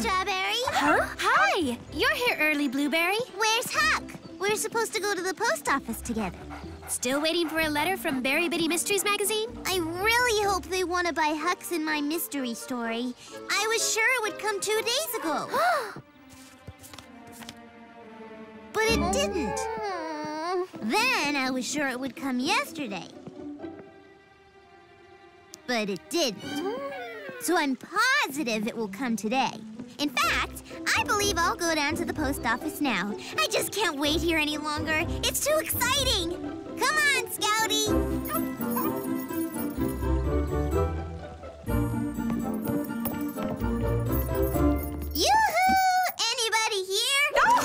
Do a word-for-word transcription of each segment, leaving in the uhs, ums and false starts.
Strawberry. Huh? Hi. You're here early, Blueberry. Where's Huck? We're supposed to go to the post office together. Still waiting for a letter from Berry Bitty Mysteries magazine? I really hope they want to buy Huck's and my mystery story. I was sure it would come two days ago. But it didn't. Then I was sure it would come yesterday. But it didn't. So I'm positive it will come today. In fact, I believe I'll go down to the post office now. I just can't wait here any longer. It's too exciting. Come on, Scouty. Yoo-hoo! Anybody here? Oh!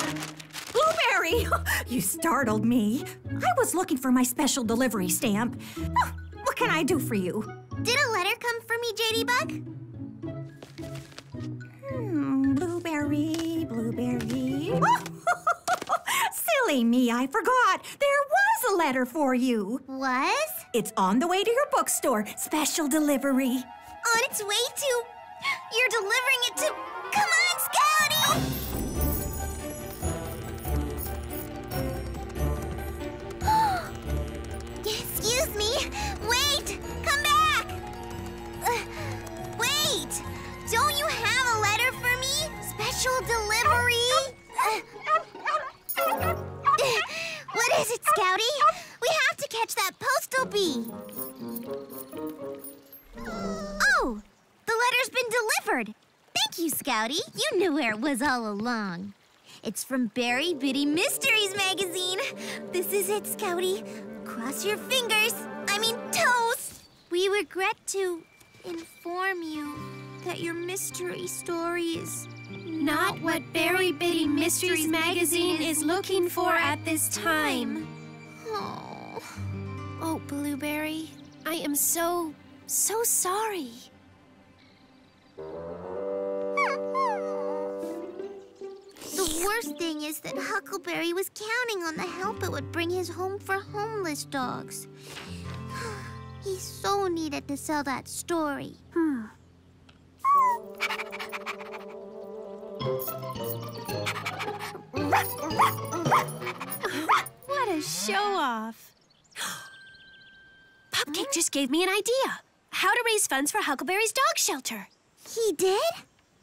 Blueberry! You startled me. I was looking for my special delivery stamp. Oh, what can I do for you? Did a letter come for me, J D Bug? Blueberry, Blueberry. Silly me, I forgot. There was a letter for you. Was? It's on the way to your bookstore. Special delivery. On its way to... You're delivering it to... Come on, Scouty! Excuse me. Wait! Come back! Uh, wait! Don't you have a letter for me? Special delivery? Uh, what is it, Scouty? We have to catch that postal bee. Oh, the letter's been delivered. Thank you, Scouty. You knew where it was all along. It's from Berry Bitty Mysteries magazine. This is it, Scouty. Cross your fingers. I mean, toes. We regret to inform you that your mystery story is not what Berry Bitty Mysteries magazine is looking for at this time. Oh, oh, Blueberry, I am so, so sorry. The worst thing is that Huckleberry was counting on the help it would bring his home for homeless dogs. He so needed to sell that story. Hmm. What a show-off. Pupcake just gave me an idea. How to raise funds for Huckleberry's dog shelter. He did?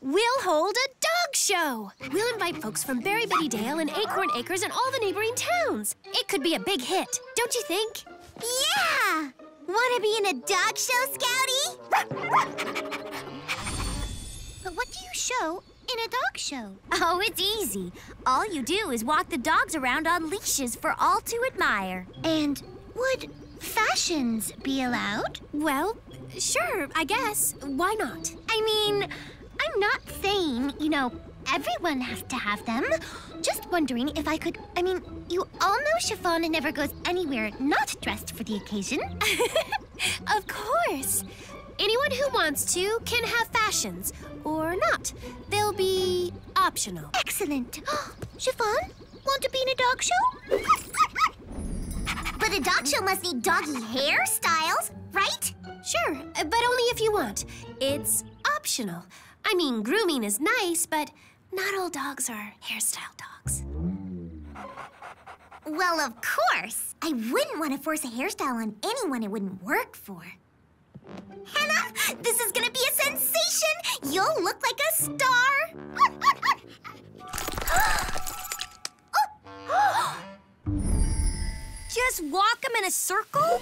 We'll hold a dog show. We'll invite folks from Berry-Bitty Dale and Acorn Acres and all the neighboring towns. It could be a big hit, don't you think? Yeah! Wanna be in a dog show, Scouty? But what do you show in a dog show? Oh, it's easy. All you do is walk the dogs around on leashes for all to admire. And would fashions be allowed? Well, sure, I guess. Why not? I mean, I'm not saying, you know, everyone has to have them. Just wondering if I could, I mean, you all know chiffon never goes anywhere not dressed for the occasion. Of course. Anyone who wants to can have fashions, or not. They'll be optional. Excellent. Chiffon, want to be in a dog show? But a dog show must need doggy hairstyles, right? Sure, but only if you want. It's optional. I mean, grooming is nice, but not all dogs are hairstyle dogs. Well, of course. I wouldn't want to force a hairstyle on anyone it wouldn't work for. Hannah, this is gonna be a sensation! You'll look like a star! Just walk them in a circle?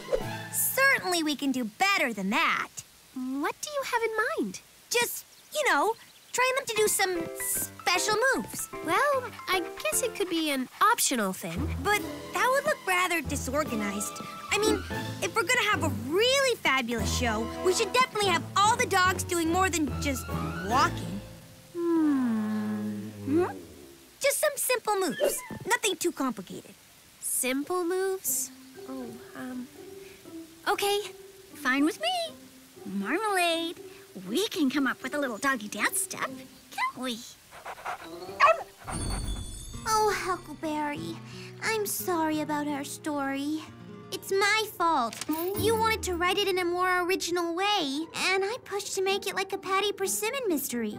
Certainly we can do better than that. What do you have in mind? Just, you know, trying them to do some special moves. Well, I guess it could be an optional thing. But that would look rather disorganized. I mean, if we're gonna have a really fabulous show, we should definitely have all the dogs doing more than just walking. Hmm. Hmm? Just some simple moves. Nothing too complicated. Simple moves? Oh, um... okay, fine with me. Marmalade. We can come up with a little doggy dance step, can't we? Um. Oh, Huckleberry, I'm sorry about our story. It's my fault. You wanted to write it in a more original way, and I pushed to make it like a Patty Persimmon mystery.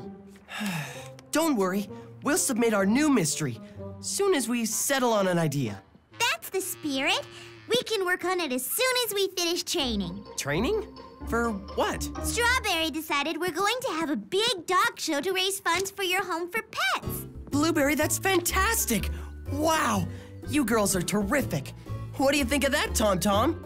Don't worry, we'll submit our new mystery soon as we settle on an idea. That's the spirit. We can work on it as soon as we finish training. Training? For what? Strawberry decided we're going to have a big dog show to raise funds for your home for pets. Blueberry, that's fantastic! Wow! You girls are terrific. What do you think of that, Tom Tom?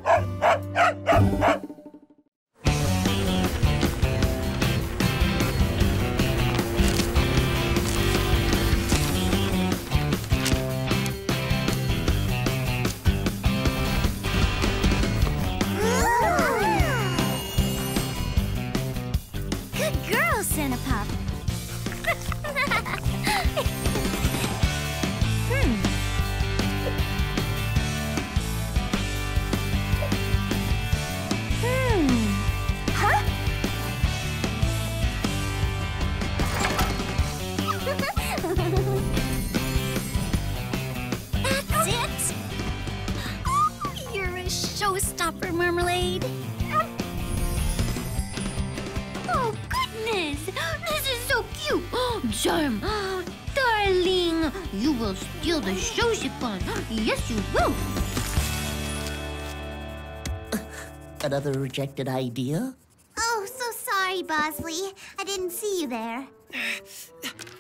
Another rejected idea? Oh, so sorry, Bosley. I didn't see you there.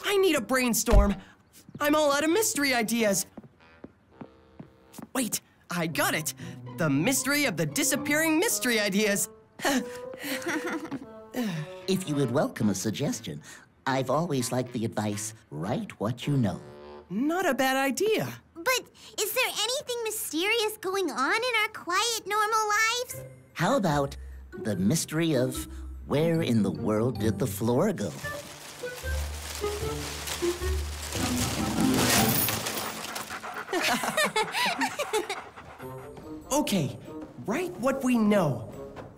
I need a brainstorm. I'm all out of mystery ideas. Wait, I got it. The mystery of the disappearing mystery ideas. If you would welcome a suggestion, I've always liked the advice, write what you know. Not a bad idea. But is there anything mysterious going on in our quiet, normal lives? How about the mystery of where in the world did the floor go? Okay, write what we know.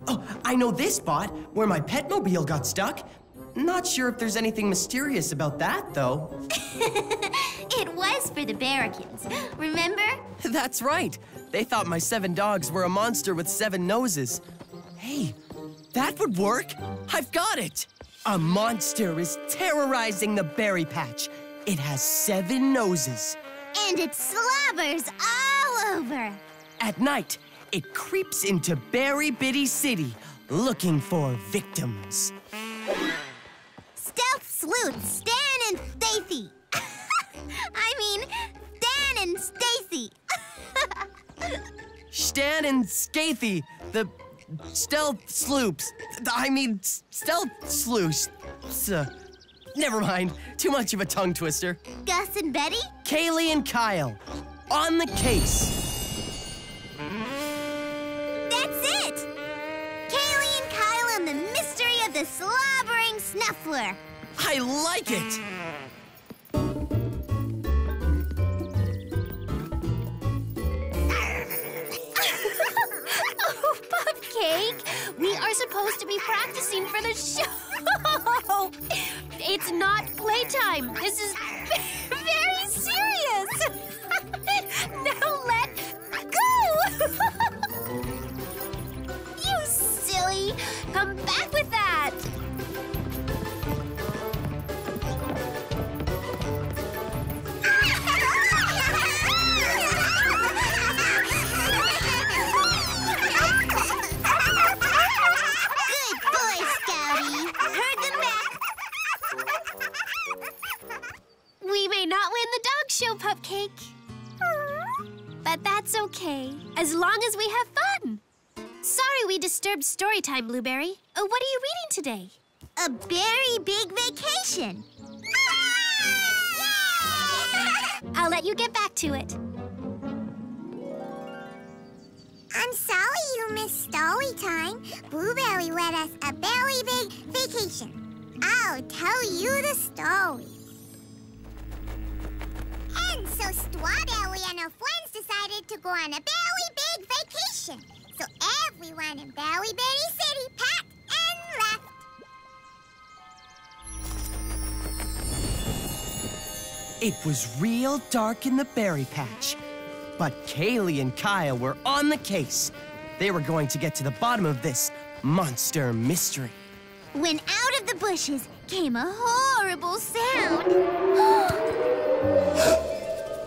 Oh, I know this spot where my Petmobile got stuck. Not sure if there's anything mysterious about that, though. It was for the Berrykins, remember? That's right. They thought my seven dogs were a monster with seven noses. Hey, that would work. I've got it. A monster is terrorizing the berry patch. It has seven noses. And it slobbers all over. At night, it creeps into Berry Bitty City, looking for victims. Stealth sleuth, Stan and Stacy. I mean, Stan and Stacy. Stan and Stacy, the stealth sloops. I mean, stealth sleuths. Uh, never mind, too much of a tongue twister. Gus and Betty? Kaylee and Kyle, on the case. That's it! Kaylee and Kyle and the mystery of the slobbering snuffler. I like it! Cake. We are supposed to be practicing for the show. It's not playtime. This is very serious. Now let go. You silly. Come back with that. We may not win the dog show, Pupcake. Aww. But that's okay, as long as we have fun. Sorry we disturbed story time, Blueberry. Oh, what are you reading today? A Berry Big Vacation. Ah! Yay! I'll let you get back to it. I'm sorry you missed story time. Blueberry led us a Berry Big Vacation. I'll tell you the story. And so Strawberry and her friends decided to go on a Berry Big Vacation. So everyone in Berry Bitty City packed and left. It was real dark in the berry patch. But Kaylee and Kyle were on the case. They were going to get to the bottom of this monster mystery. When out of the bushes, came a horrible sound.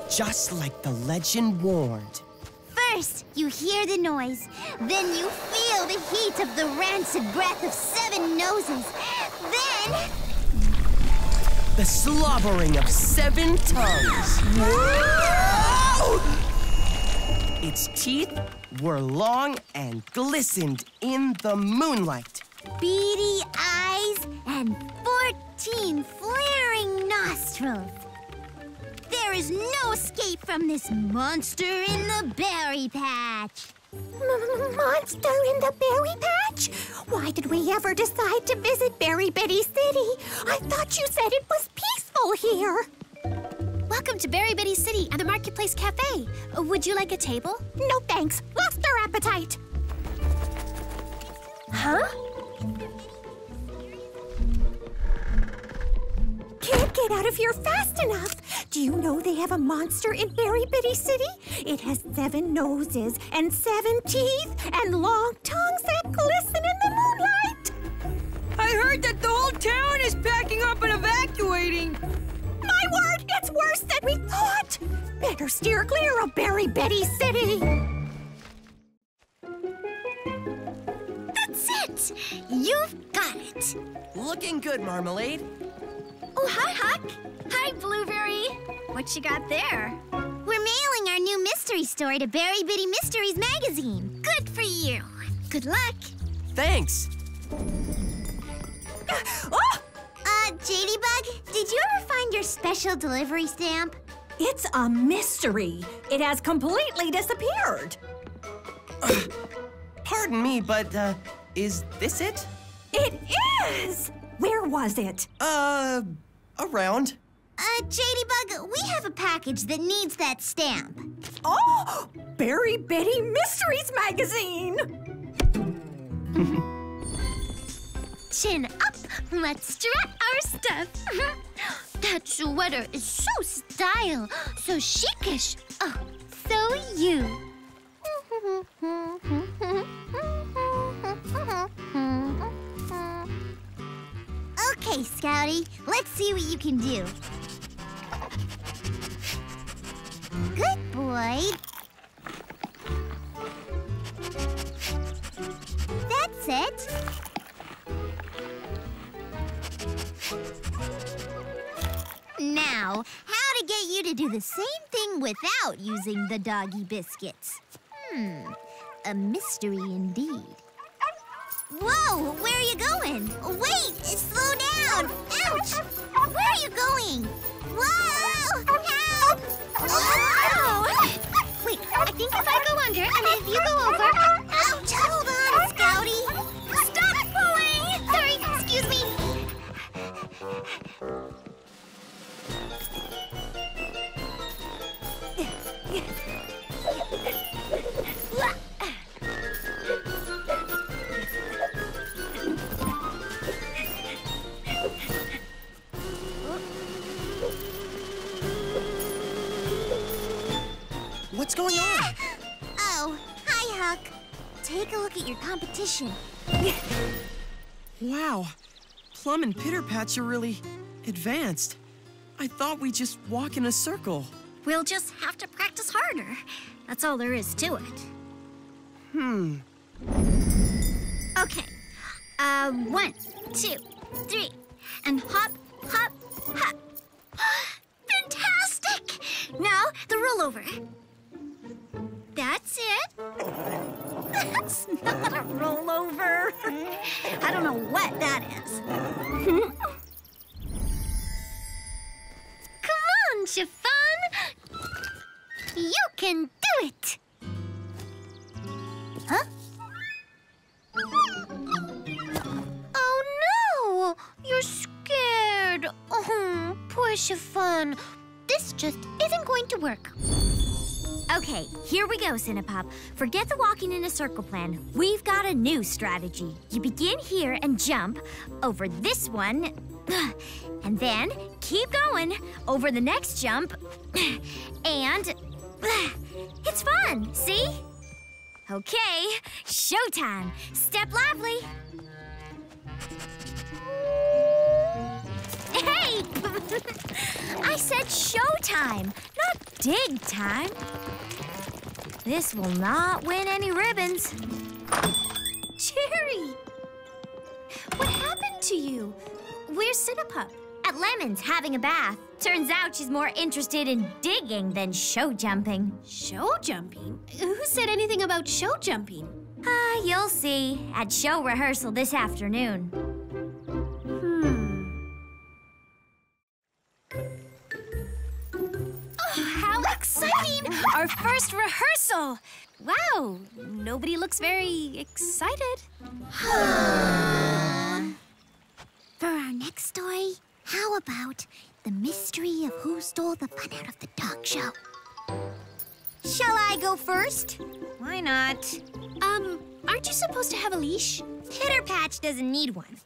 Just like the legend warned. First, you hear the noise. Then you feel the heat of the rancid breath of seven noses. Then... the slobbering of seven tongues. Its teeth were long and glistened in the moonlight. Beady eyes and fourteen flaring nostrils. There is no escape from this monster in the berry patch. M-monster in the berry patch? Why did we ever decide to visit Berry Bitty City? I thought you said it was peaceful here. Welcome to Berry Bitty City and the Marketplace Cafe. Would you like a table? No thanks. Lost our appetite. Huh? Can't get out of here fast enough. Do you know they have a monster in Berry Bitty City? It has seven noses and seven teeth and long tongues that glisten in the moonlight. I heard that the whole town is packing up and evacuating. My word, it's worse than we thought. Better steer clear of Berry Bitty City. That's it. You've got it. Looking good, Marmalade. Oh, hi, Huck. Hi, Blueberry. What you got there? We're mailing our new mystery story to Berry Bitty Mysteries magazine. Good for you. Good luck. Thanks. Oh! Uh, Jadybug, did you ever find your special delivery stamp? It's a mystery. It has completely disappeared. Uh, pardon me, but uh, is this it? It is! Where was it? Uh... Around. Uh, Jadybug, we have a package that needs that stamp. Oh! Berry Bitty Mysteries magazine! Chin up, let's strut our stuff. That sweater is so style, so chicish, oh, so you. Okay, Scouty, let's see what you can do. Good boy. That's it. Now, how to get you to do the same thing without using the doggy biscuits. Hmm, a mystery indeed. Whoa, where are you going? Wait, slow down! Ouch! Where are you going? Whoa! Help! Oh! Wait, I think if I go under and if you go over... Ouch! Hold on, Scouty! Stop pulling! Sorry, excuse me! What's going on? Oh, hi, Huck. Take a look at your competition. Wow, Plum and Pitter Patch are really advanced. I thought we'd just walk in a circle. We'll just have to practice harder. That's all there is to it. Hmm. Okay. Uh, one, two, three, and hop, hop, hop. Fantastic! Now the rollover. That's it. That's not a rollover. I don't know what that is. Come on, Chiffon. You can do it. Huh? Oh, no. You're scared. Oh, poor Chiffon. This just isn't going to work. Okay, here we go, Cinepop. Forget the walking in a circle plan. We've got a new strategy. You begin here and jump over this one, and then keep going over the next jump, and it's fun, see? Okay, showtime. Step lively. said showtime, not dig time. This will not win any ribbons. Cherry! What happened to you? Where's Cinepup? At Lemon's, having a bath. Turns out she's more interested in digging than show jumping. Show jumping? Who said anything about show jumping? Ah, uh, you'll see. At show rehearsal this afternoon. Hmm. Oh, how exciting! Our first rehearsal! Wow, nobody looks very excited. For our next story, how about the mystery of who stole the fun out of the dog show? Shall I go first? Why not? Um, aren't you supposed to have a leash? Pitterpatch doesn't need one.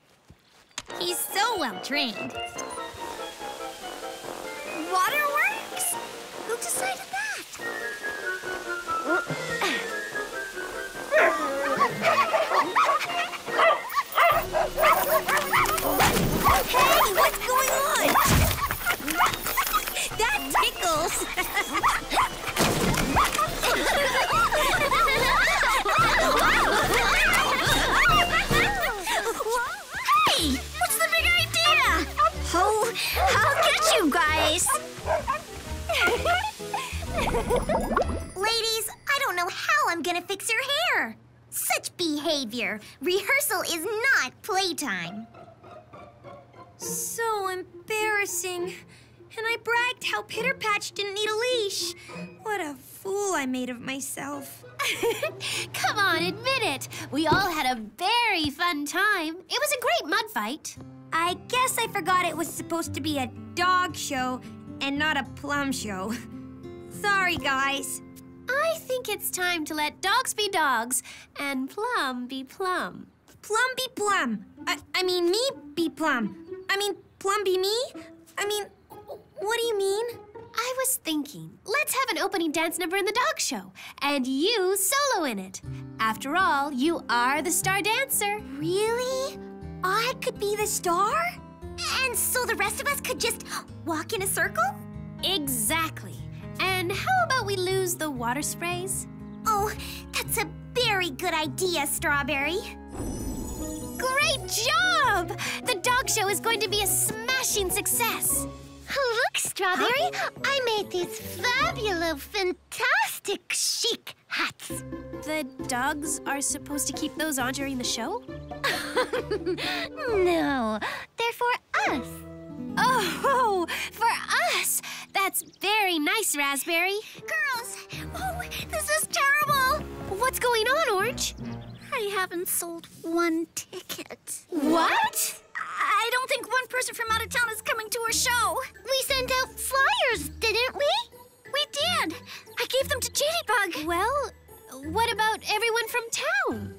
He's so well-trained. Waterworks? Who decided that? Hey, what's going on? That tickles! Oh, I'll get you guys! Ladies, I don't know how I'm gonna fix your hair. Such behavior. Rehearsal is not playtime. So embarrassing. And I bragged how Pitterpatch didn't need a leash. What a fool I made of myself. Come on, admit it. We all had a very fun time. It was a great mud fight. I guess I forgot it was supposed to be a dog show and not a plum show. Sorry, guys. I think it's time to let dogs be dogs and plum be plum. Plum be plum. I, I mean, me be plum. I mean, plum be me? I mean, what do you mean? I was thinking, let's have an opening dance number in the dog show, and you solo in it. After all, you are the star dancer. Really? I could be the star? And so the rest of us could just walk in a circle? Exactly. And how about we lose the water sprays? Oh, that's a very good idea, Strawberry. Great job! The dog show is going to be a smashing success. Look, Strawberry, huh? I made these fabulous, fantastic chic hats. The dogs are supposed to keep those on during the show? No, they're for us. Oh, for us! That's very nice, Raspberry. Girls, oh, this is terrible. What's going on, Orange? I haven't sold one ticket. What? I don't think one person from out of town is coming to our show. We sent out flyers, didn't we? We did. I gave them to Jadybug. Well, what about everyone from town?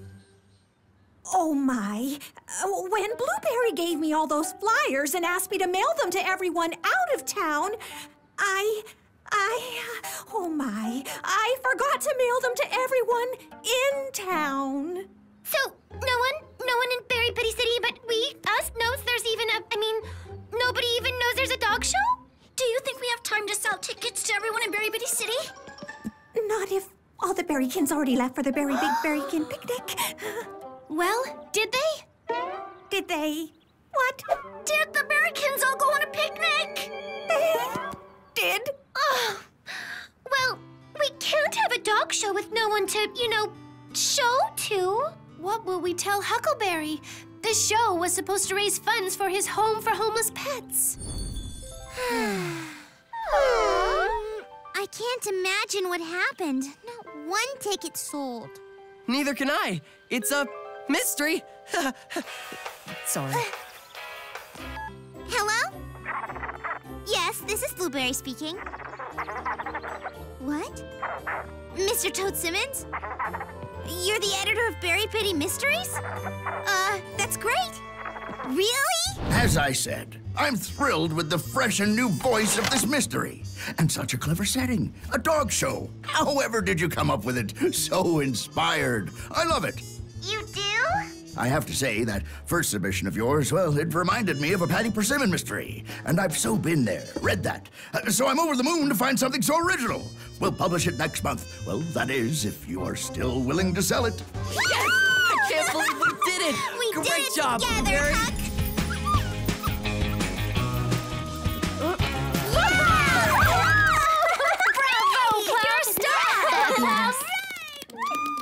Oh, my. Uh, when Blueberry gave me all those flyers and asked me to mail them to everyone out of town, I... I... Oh, my. I forgot to mail them to everyone in town. So, no one, no one in Berry Bitty City but we, us, knows there's even a... I mean, nobody even knows there's a dog show? Do you think we have time to sell tickets to everyone in Berry Bitty City? Not if all the Berrykins already left for the Berry Big Berrykin picnic. Well, did they? Did they? What? Did the Berrykins all go on a picnic? They did? Oh, well, we can't have a dog show with no one to, you know, show to. What will we tell Huckleberry? This show was supposed to raise funds for his home for homeless pets. I can't imagine what happened. Not one ticket sold. Neither can I. It's a... mystery? Sorry. Hello? Yes, this is Blueberry speaking. What? Mister Toad Simmons? You're the editor of Berry Bitty Mysteries? Uh, that's great. Really? As I said, I'm thrilled with the fresh and new voice of this mystery. And such a clever setting. A dog show. However did you come up with it? So inspired. I love it. You do? I have to say, that first submission of yours, well, it reminded me of a Patty Persimmon mystery. And I've so been there, read that. Uh, so I'm over the moon to find something so original. We'll publish it next month. Well, that is, if you are still willing to sell it. Yes! I can't believe we did it! We Great did it job, together, Berry. Huck.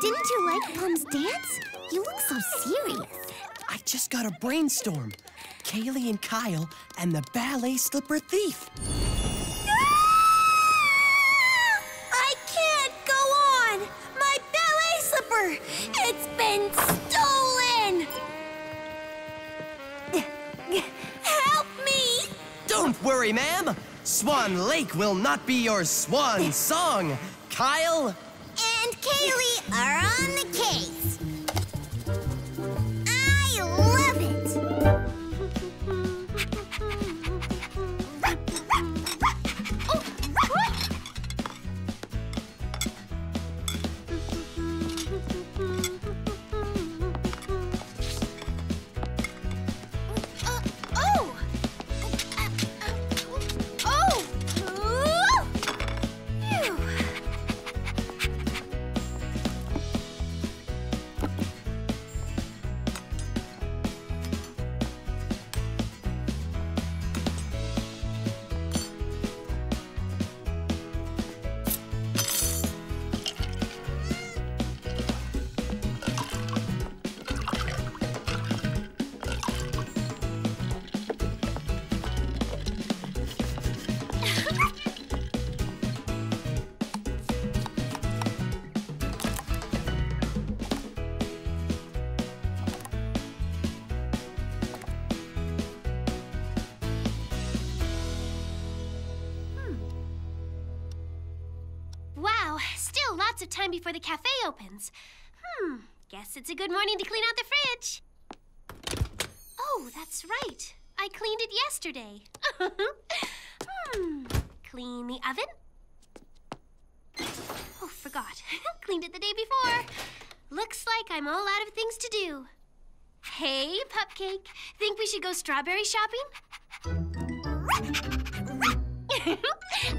Didn't you like Plum's dance? You look so serious. I just got a brainstorm. Kaylee and Kyle and the ballet slipper thief. No! I can't go on. My ballet slipper, it's been stolen. Help me. Don't worry, ma'am. Swan Lake will not be your swan song. Kyle and Kaylee are on the case. I love it. uh, oh. Uh, oh. Oh. Phew. Lots of time before the cafe opens. Hmm, guess it's a good morning to clean out the fridge. Oh, that's right. I cleaned it yesterday. hmm, clean the oven. Oh, forgot. Cleaned it the day before. Looks like I'm all out of things to do. Hey, Pupcake, think we should go strawberry shopping?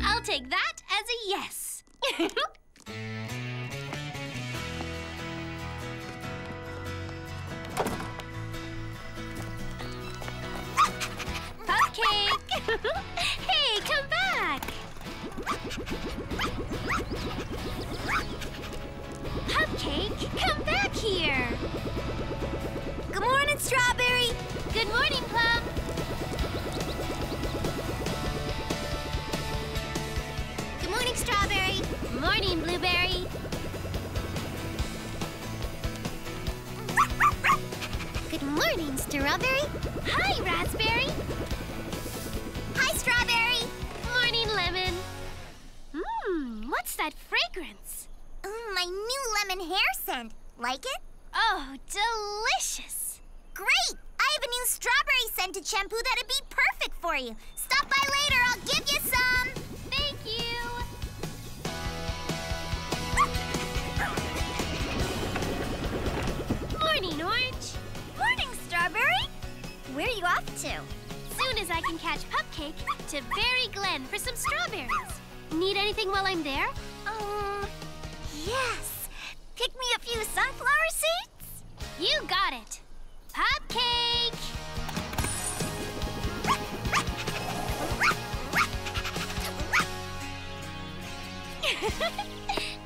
I'll take that as a yes. Cake. Hey, come back! Cupcake, come back here! Good morning, Strawberry! Good morning, Plum! Good morning, Strawberry! Morning, Blueberry! Good morning, Strawberry! Hi, Raspberry! Strawberry! Morning, Lemon. Mmm, what's that fragrance? Mm, my new lemon hair scent. Like it? Oh, delicious! Great! I have a new strawberry scented shampoo that'd be perfect for you. Stop by later, I'll give you some! Thank you! Morning, Orange. Morning, Strawberry. Where are you off to? As soon as I can catch Pupcake to Berry Glen for some strawberries. Need anything while I'm there? Um, yes. Pick me a few sunflower seeds? You got it. Pupcake!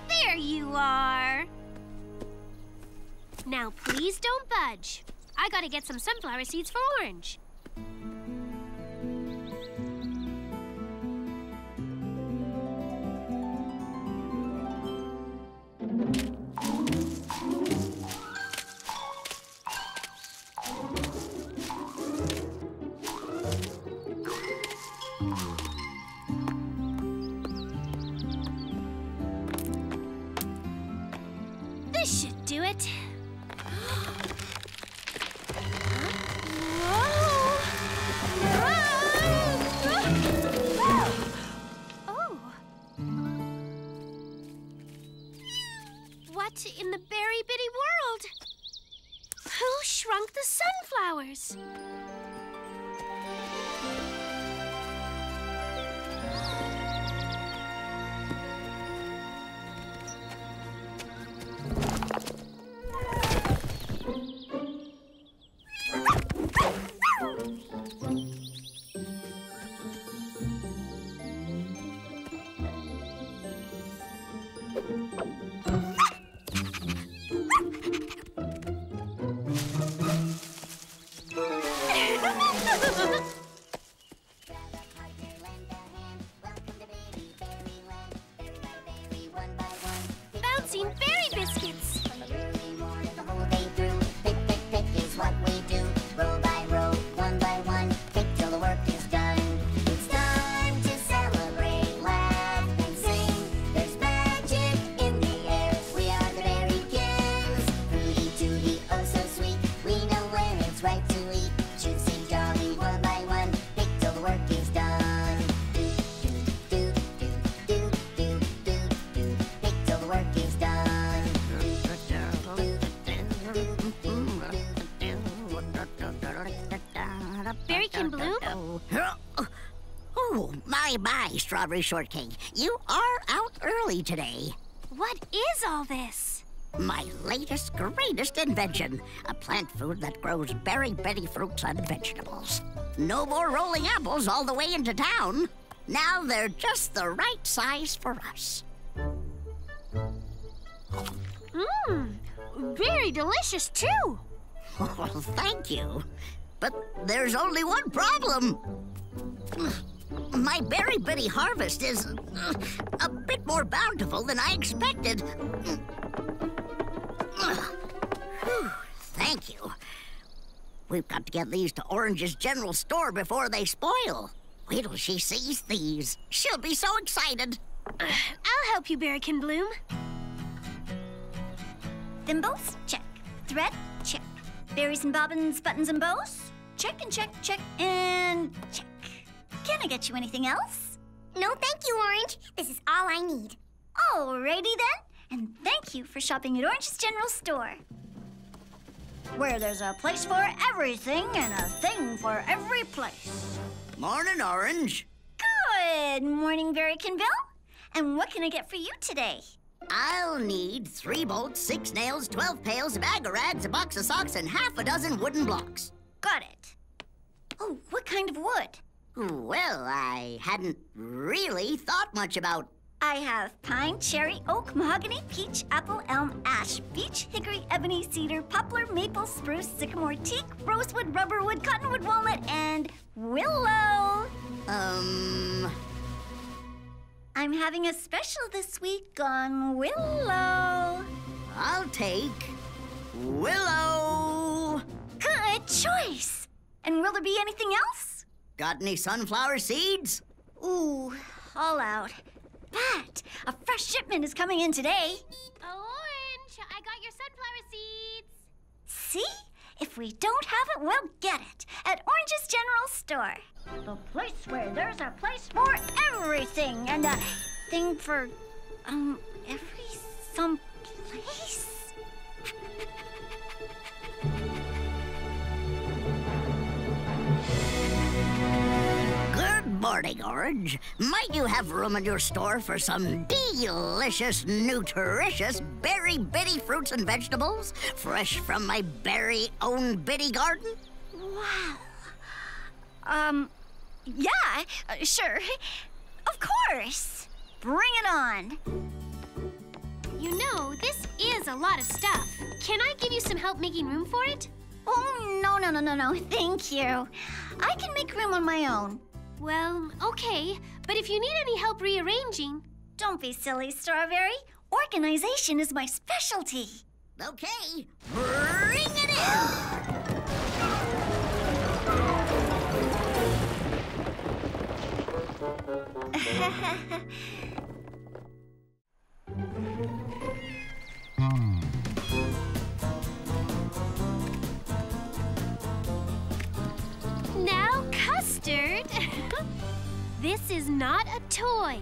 There you are. Now please don't budge. I gotta get some sunflower seeds for Orange. This should do it. In the Berry Bitty world. Who flowers. Berrykin Bloom? Oh, my, my, Strawberry Shortcake. You are out early today. What is all this? My latest, greatest invention. A plant food that grows berry-bitty fruits and vegetables. No more rolling apples all the way into town. Now they're just the right size for us. Mmm, very delicious, too. Oh, thank you. But there's only one problem. My Berry Bitty harvest is a bit more bountiful than I expected. Whew, thank you. We've got to get these to Orange's general store before they spoil. Wait till she sees these. She'll be so excited. I'll help you, Berrykin Bloom. Thimbles? Check. Thread? Check. Berries and bobbins, buttons and bows? Check and check, check and check. Can I get you anything else? No, thank you, Orange. This is all I need. Alrighty then, and thank you for shopping at Orange's General Store. Where there's a place for everything and a thing for every place. Morning, Orange. Good morning, Berrykinville. And what can I get for you today? I'll need three bolts, six nails, twelve pails, a bag of rags, a box of socks, and half a dozen wooden blocks. Got it. Oh, what kind of wood? Well, I hadn't really thought much about... I have pine, cherry, oak, mahogany, peach, apple, elm, ash, beech, hickory, ebony, cedar, poplar, maple, spruce, sycamore, teak, rosewood, rubberwood, cottonwood, walnut, and willow. Um... I'm having a special this week on willow. I'll take willow. Good choice. And will there be anything else? Got any sunflower seeds? Ooh, all out. But a fresh shipment is coming in today. Orange, I got your sunflower seeds. See? If we don't have it, we'll get it at Orange's General Store. The place where there's a place for everything and a thing for, um, every someplace. Good morning, Orange. Might you have room in your store for some delicious, nutritious berry bitty fruits and vegetables? Fresh from my berry own bitty garden? Wow. Um... Yeah, uh, sure. Of course. Bring it on. You know, this is a lot of stuff. Can I give you some help making room for it? Oh, no, no, no, no, no. Thank you. I can make room on my own. Well, okay. But if you need any help rearranging... Don't be silly, Strawberry. Organization is my specialty. Okay. Bring it in! Now, custard. This is not a toy.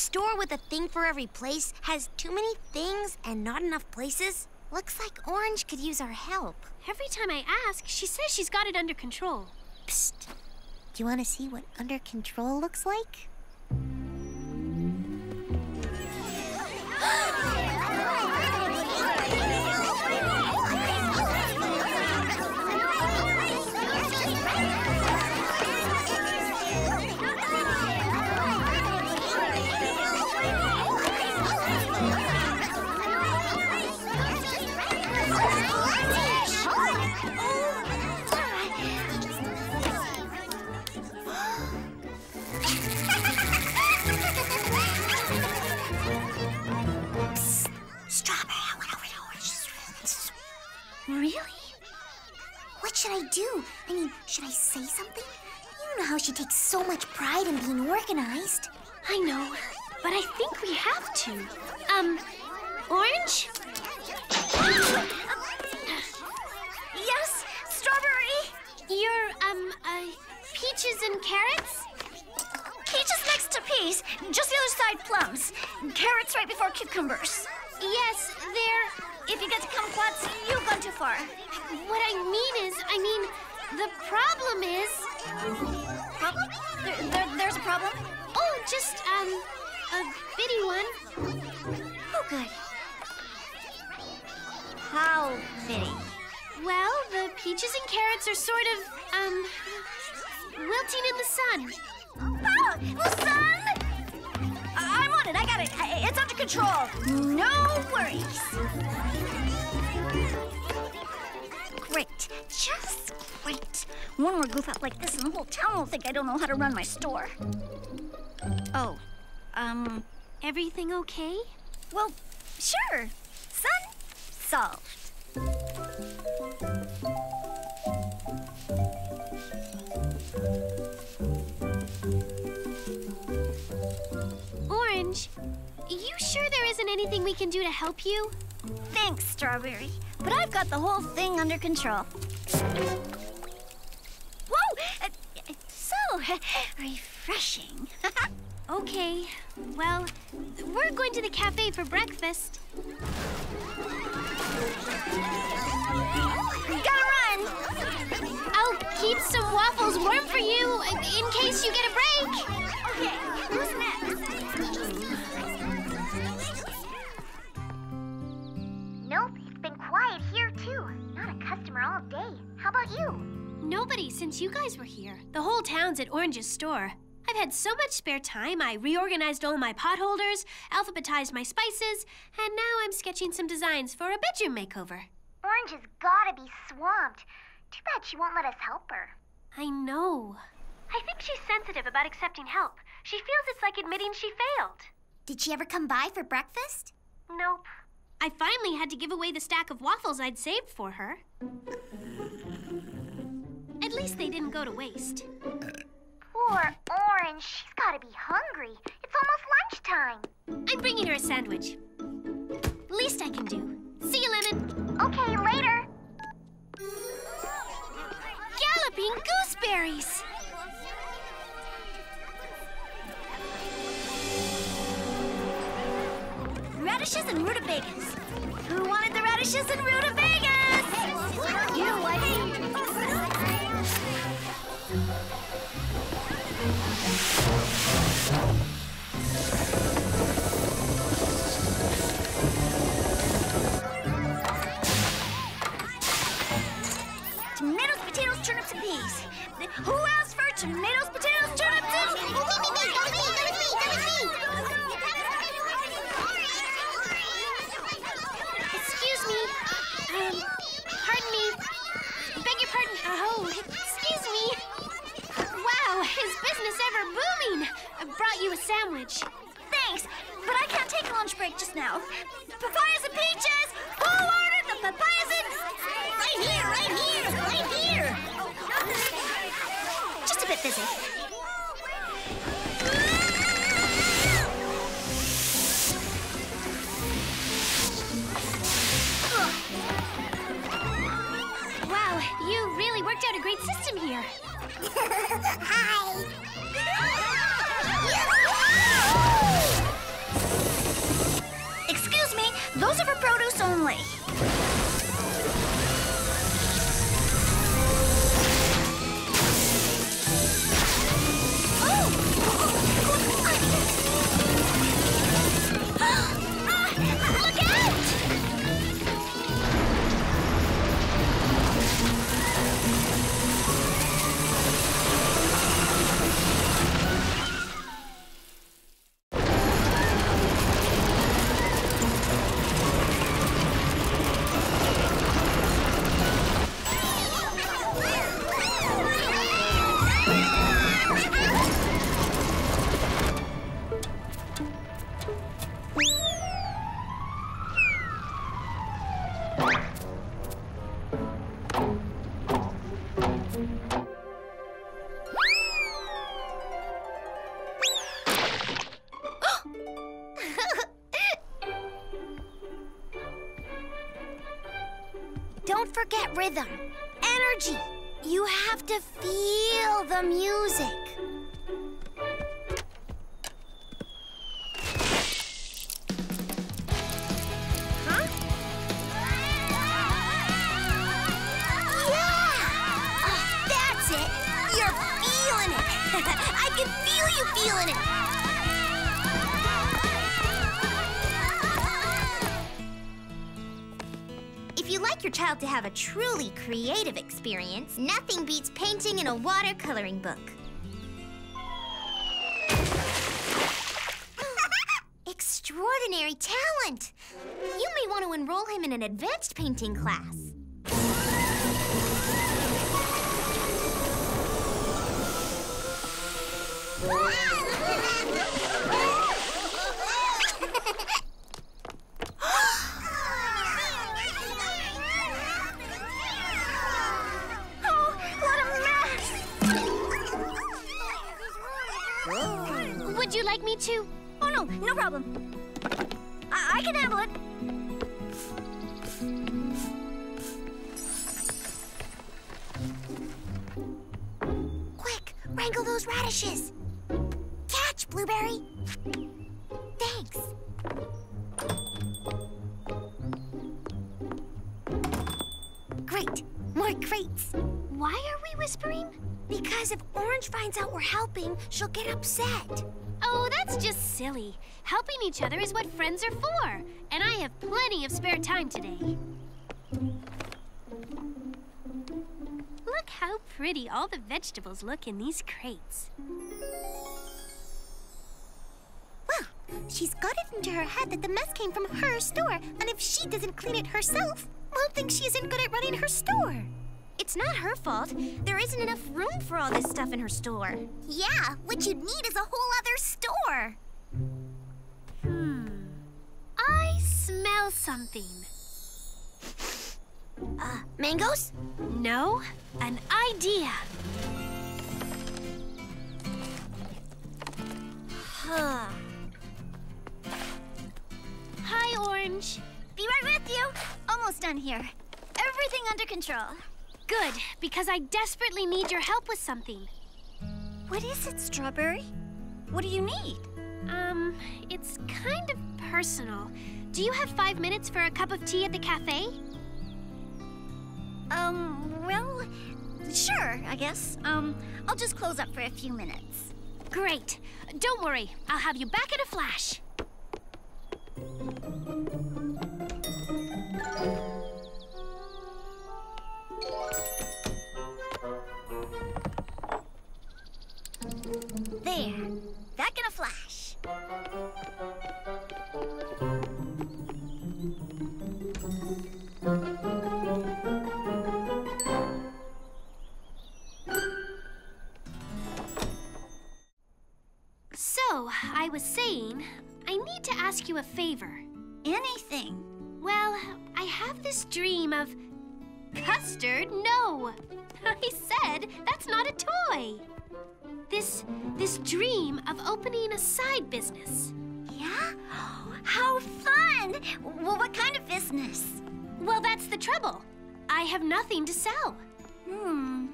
store with a thing for every place has too many things and not enough places? Looks like Orange could use our help. Every time I ask, she says she's got it under control. Psst. Do you want to see what under control looks like? Really? What should I do? I mean, should I say something? You know how she takes so much pride in being organized. I know, but I think we have to. Um, Orange? Yes, Strawberry? Your, um, uh, peaches and carrots? Peaches next to peas, just the other side plums. Carrots right before cucumbers. Yes, they're... If you get to kumquats, you've gone too far. What I mean is, I mean, the problem is... Problem? There, there, there's a problem? Oh, just, um, a bitty one. Oh, good. How bitty? Well, the peaches and carrots are sort of, um, wilting in the sun. Oh, the sun! I'm on it, I got it. It's under control. No worries. Great, just great. One more goof up like this and the whole town will think I don't know how to run my store. Oh, um, everything okay? Well, sure. Sun, solved. You sure there isn't anything we can do to help you? Thanks, Strawberry, but I've got the whole thing under control. Whoa! Uh, so refreshing. Okay, well, we're going to the cafe for breakfast. Gotta run! I'll keep some waffles warm for you in case you get a break. Okay, who's next? Nope, it's been quiet here too. Not a customer all day. How about you? Nobody since you guys were here. The whole town's at Orange's store. I've had so much spare time. I reorganized all my potholders, alphabetized my spices, and now I'm sketching some designs for a bedroom makeover. Orange has gotta be swamped. Too bad she won't let us help her. I know. I think she's sensitive about accepting help. She feels it's like admitting she failed. Did she ever come by for breakfast? Nope. I finally had to give away the stack of waffles I'd saved for her. At least they didn't go to waste. Poor Orange, she's gotta be hungry. It's almost lunchtime. I'm bringing her a sandwich. Least I can do. See you, Lemon. Okay, later. Galloping gooseberries! Radishes and rutabagas. Who wanted the radishes and rutabagas? You know what? Tomatoes, potatoes, turnips, and peas. Who else for tomatoes, potatoes, turnips, and peas? Um, pardon me. Beg your pardon. Oh, excuse me. Wow, is business ever booming? I brought you a sandwich. Thanks, but I can't take a lunch break just now. Papayas and peaches! Who ordered the papayas and... Right here, right here, right here! Just a bit busy. You really worked out a great system here. Hi. family. Don't forget rhythm, energy. You have to feel the music. Huh? Yeah! Oh, that's it. You're feeling it. I can feel you feeling it. Your child to have a truly creative experience, nothing beats painting in a watercoloring book. Extraordinary talent! You may want to enroll him in an advanced painting class. Would you like me to? Oh, no, no problem. I, I can handle it. Quick, wrangle those radishes. Catch, Blueberry. Thanks. Great, more crates. Why are we whispering? Because if Orange finds out we're helping, she'll get upset. Oh, that's just silly. Helping each other is what friends are for. And I have plenty of spare time today. Look how pretty all the vegetables look in these crates. Well, she's got it into her head that the mess came from her store, and if she doesn't clean it herself, we'll think she isn't good at running her store. It's not her fault. There isn't enough room for all this stuff in her store. Yeah, what you'd need is a whole other store. Hmm. I smell something. Uh, mangoes? No, an idea. Huh. Hi, Orange. Be right with you. Almost done here. Everything under control. Good, because I desperately need your help with something. What is it, Strawberry? What do you need? Um, it's kind of personal. Do you have five minutes for a cup of tea at the cafe? Um, well, sure, I guess. Um, I'll just close up for a few minutes. Great. Don't worry, I'll have you back in a flash. There, back in a flash. So, I was saying, I need to ask you a favor. Anything? Well, I have this dream of... Custard, no! I said, that's not a toy! This, this dream of opening a side business. Yeah? How fun! Well, what kind of business? Well, that's the trouble. I have nothing to sell. Hmm.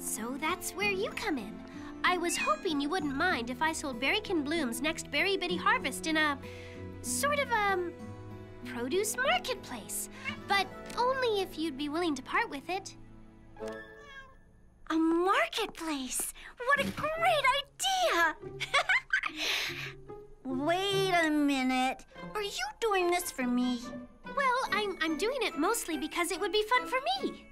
So that's where you come in. I was hoping you wouldn't mind if I sold Berrykin Bloom's next Berry Bitty harvest in a... sort of a... produce marketplace, but only if you'd be willing to part with it. A marketplace? What a great idea! Wait a minute. Are you doing this for me? Well, I'm, I'm doing it mostly because it would be fun for me.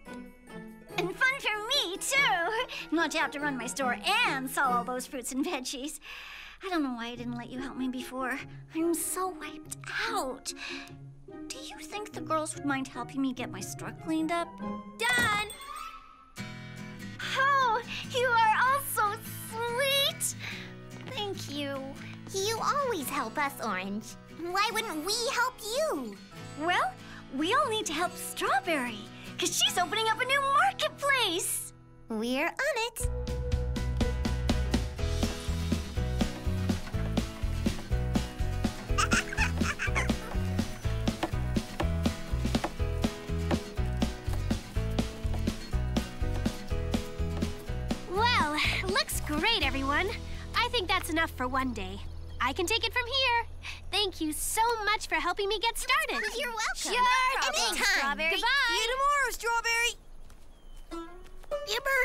And fun for me, too. Not to have to run my store and sell all those fruits and veggies. I don't know why I didn't let you help me before. I'm so wiped out. Do you think the girls would mind helping me get my store cleaned up? Done! Oh, you are all so sweet! Thank you. You always help us, Orange. Why wouldn't we help you? Well, we all need to help Strawberry, because she's opening up a new marketplace. We're on it. Well, looks great, everyone. I think that's enough for one day. I can take it from here. Thank you so much for helping me get started. You're welcome. Sure, no problem. Anytime. Strawberry. Goodbye. See you tomorrow, Strawberry.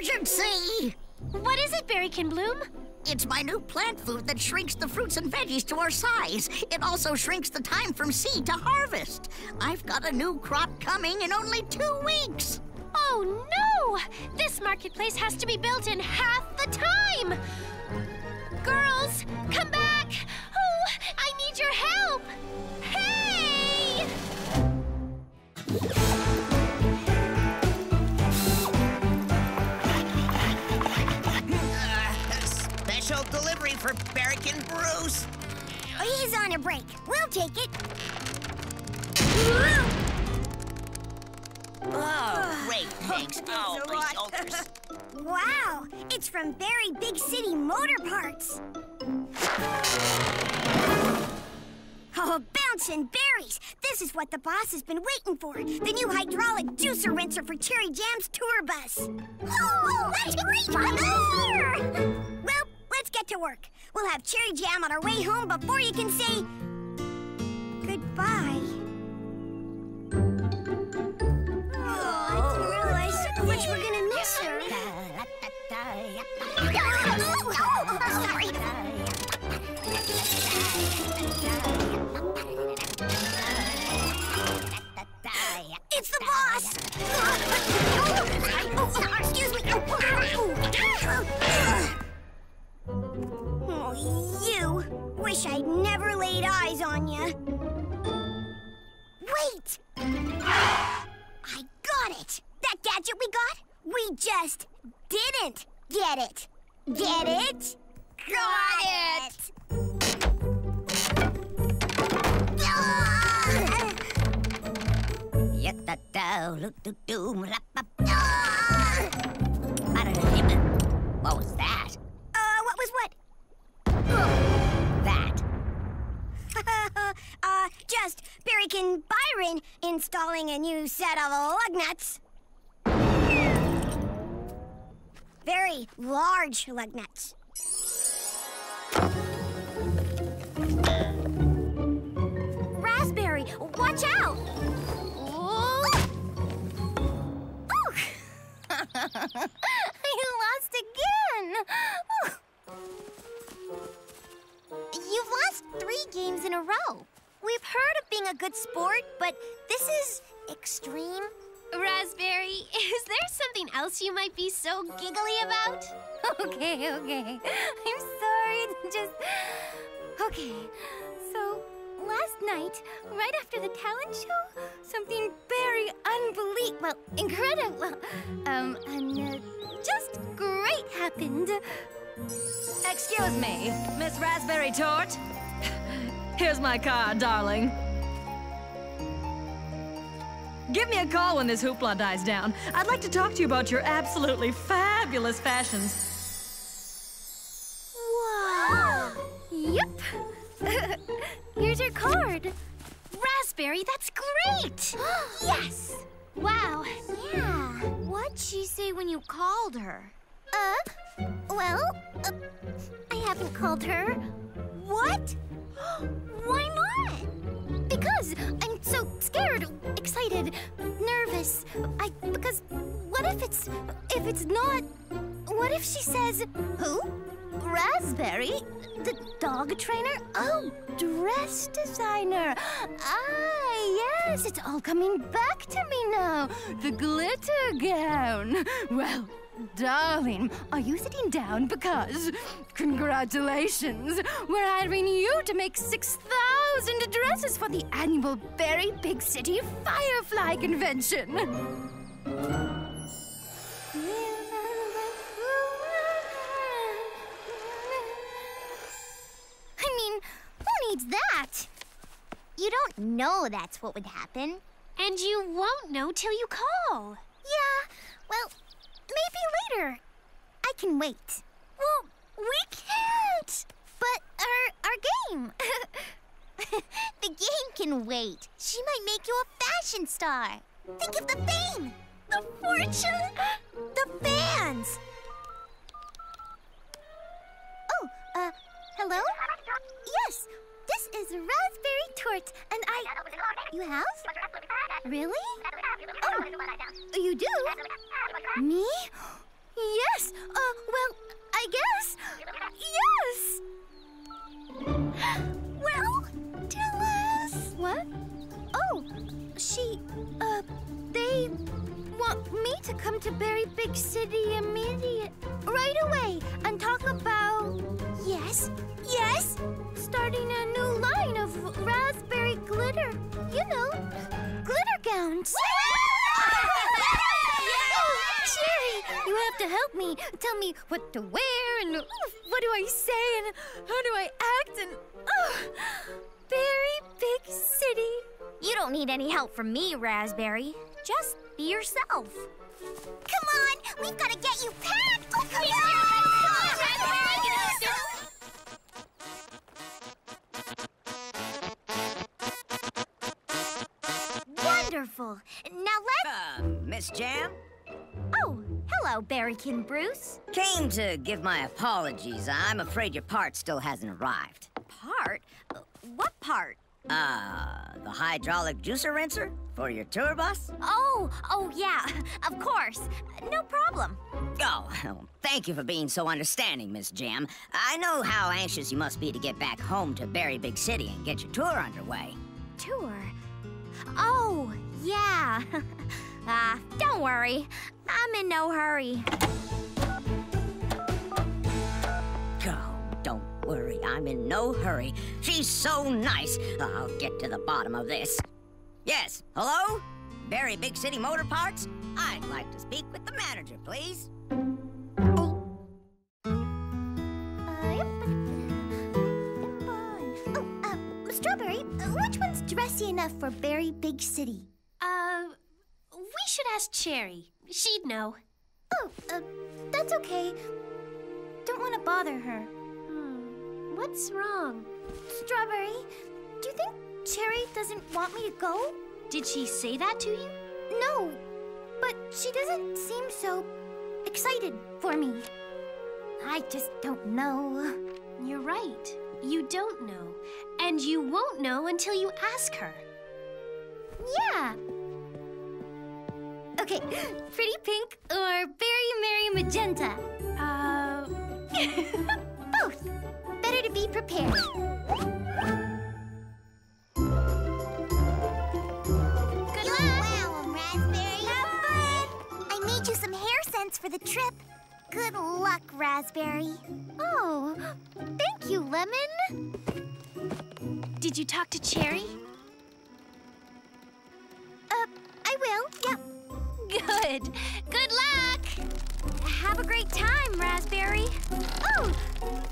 Emergency. What is it, Berrykin Bloom? It's my new plant food that shrinks the fruits and veggies to our size. It also shrinks the time from seed to harvest. I've got a new crop coming in only two weeks. Oh, no! This marketplace has to be built in half the time. Girls, come back! Oh, I need your help! Hey! Uh, special delivery for Berrykin Bruce. He's on a break. We'll take it. Oh, great, thanks. Oh, my shoulders. Wow, it's from Berry Big City Motor Parts. Oh, bouncing berries! This is what the boss has been waiting for. The new hydraulic juicer rinser for Cherry Jam's tour bus. Oh, that's great! Well, let's get to work. We'll have Cherry Jam on our way home before you can say goodbye. Which we're gonna miss her. Oh, sorry. It's the boss. Oh, excuse me. Oh, you. Wish I'd never laid eyes on you. Wait. I got it. That gadget we got, we just didn't get it. Get it? Got it! What was that? Uh, what was what? That. uh, just Berrykin Byron installing a new set of lug nuts. Very large lug nuts. Raspberry, watch out! Oh! Oh. I lost again! Oh. You've lost three games in a row. We've heard of being a good sport, but this is extreme. Raspberry, is there something else you might be so giggly about? Okay, okay. I'm sorry, just... Okay, so last night, right after the talent show, something very unbelievable, well, incredible, um, and uh, just great happened. Excuse me, Miss Raspberry Tort. Here's my card, darling. Give me a call when this hoopla dies down. I'd like to talk to you about your absolutely fabulous fashions. Wow! Yep. Here's your card. Raspberry, that's great! Yes! Wow. Yeah. What'd she say when you called her? Uh, well, uh, I haven't called her. What? Why not? Because I'm so it's... if it's not... What if she says... Who? Raspberry? The dog trainer? Oh, dress designer. Ah, yes, it's all coming back to me now. The glitter gown. Well, darling, are you sitting down? Because, congratulations, we're hiring you to make six thousand dresses for the annual Berry Big City Firefly Convention. I mean, who needs that? You don't know that's what would happen. And you won't know till you call. Yeah, well, maybe later. I can wait. Well, we can't. But our, our game. The game can wait. She might make you a fashion star. Think of the fame, the fortune, the fans. Oh, uh, hello? Yes, this is Raspberry Torte, and I... You have? Really? Oh, you do? Me? Yes, uh, well, I guess, yes! Well, tell us... What? Oh, she, uh, they want me to come to Berry Big City immediate... Right away, and talk about... Yes? Yes? Starting a new line of raspberry glitter. You know, glitter gowns. Cherry, you have to help me. Tell me what to wear and what do I say and how do I act and... Oh, Berry Big City. You don't need any help from me, Raspberry. Just be yourself. Come on, we've got to get you packed. Oh, come on! Wonderful. Now let's... Uh, Miss Jam? Oh, hello, Berrykin Bruce. Came to give my apologies. I'm afraid your part still hasn't arrived. Part? Uh, what part? Uh, the hydraulic juicer rinser for your tour bus? Oh, oh yeah, of course. No problem. Oh, well, thank you for being so understanding, Miss Jam. I know how anxious you must be to get back home to Berry Big City and get your tour underway. Tour? Oh, yeah. Ah, uh, don't worry. I'm in no hurry. Oh, don't worry. I'm in no hurry. She's so nice. I'll get to the bottom of this. Yes, hello? Berry Big City Motor Parts? I'd like to speak with the manager, please. Oh. Uh, yep. Strawberry, which one's dressy enough for Berry Big City? Uh, we should ask Cherry. She'd know. Oh, uh, that's okay. Don't want to bother her. Hmm. What's wrong? Strawberry, do you think Cherry doesn't want me to go? Did she say that to you? No, but she doesn't seem so excited for me. I just don't know. You're right. You don't know, and you won't know until you ask her. Yeah. Okay, pretty pink or berry merry magenta? Uh... Both. Better to be prepared. Good luck! Wow, I'm Raspberry. Have fun! I made you some hair scents for the trip. Good luck, Raspberry. Oh, thank you, Lemon. Did you talk to Cherry? Uh, I will, yeah. Good. Good luck. Have a great time, Raspberry. Oh,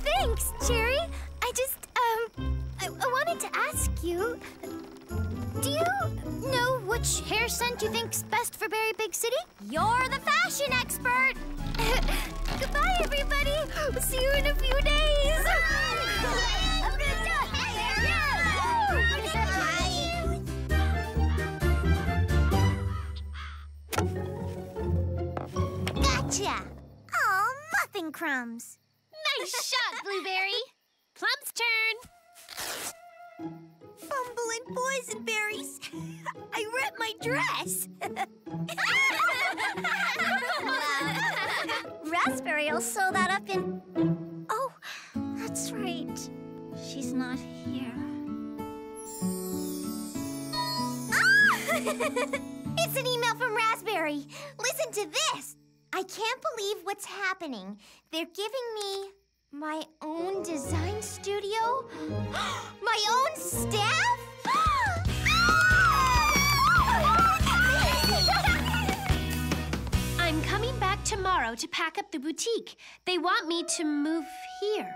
thanks, Cherry. I just, um, I, I wanted to ask you, do you know which hair scent you think's best for Berry Big City? You're the fashion expert. Goodbye, everybody. We'll see you in a few days. Gotcha. Oh, muffin crumbs. Nice shot, Blueberry. Plum's turn. Bumbling. and boysenberries. I ripped my dress. Raspberry will sew that up in... Oh, that's right. She's not here. Ah! It's an email from Raspberry. Listen to this. I can't believe what's happening. They're giving me my own design studio. My own staff? I'm coming back tomorrow to pack up the boutique. They want me to move here.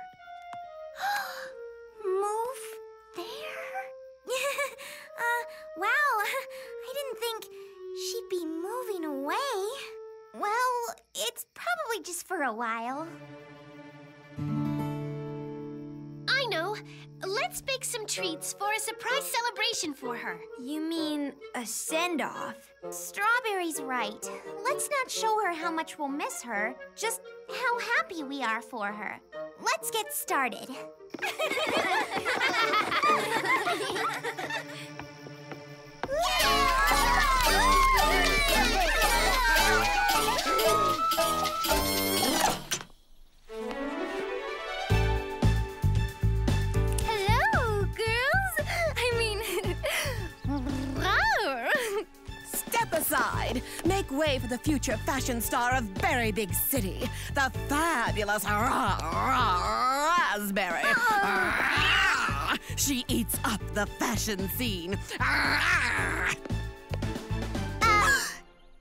Move there? uh, wow, I didn't think she'd be moving away. Well, it's probably just for a while. I know. Let's bake some treats for a surprise celebration for her. You mean a send-off? Strawberry's right. Let's not show her how much we'll miss her, just how happy we are for her. Let's get started. Hello, girls. I mean, step aside. Make way for the future fashion star of Berry Big City, the fabulous ra ra Raspberry. Oh. She eats up the fashion scene.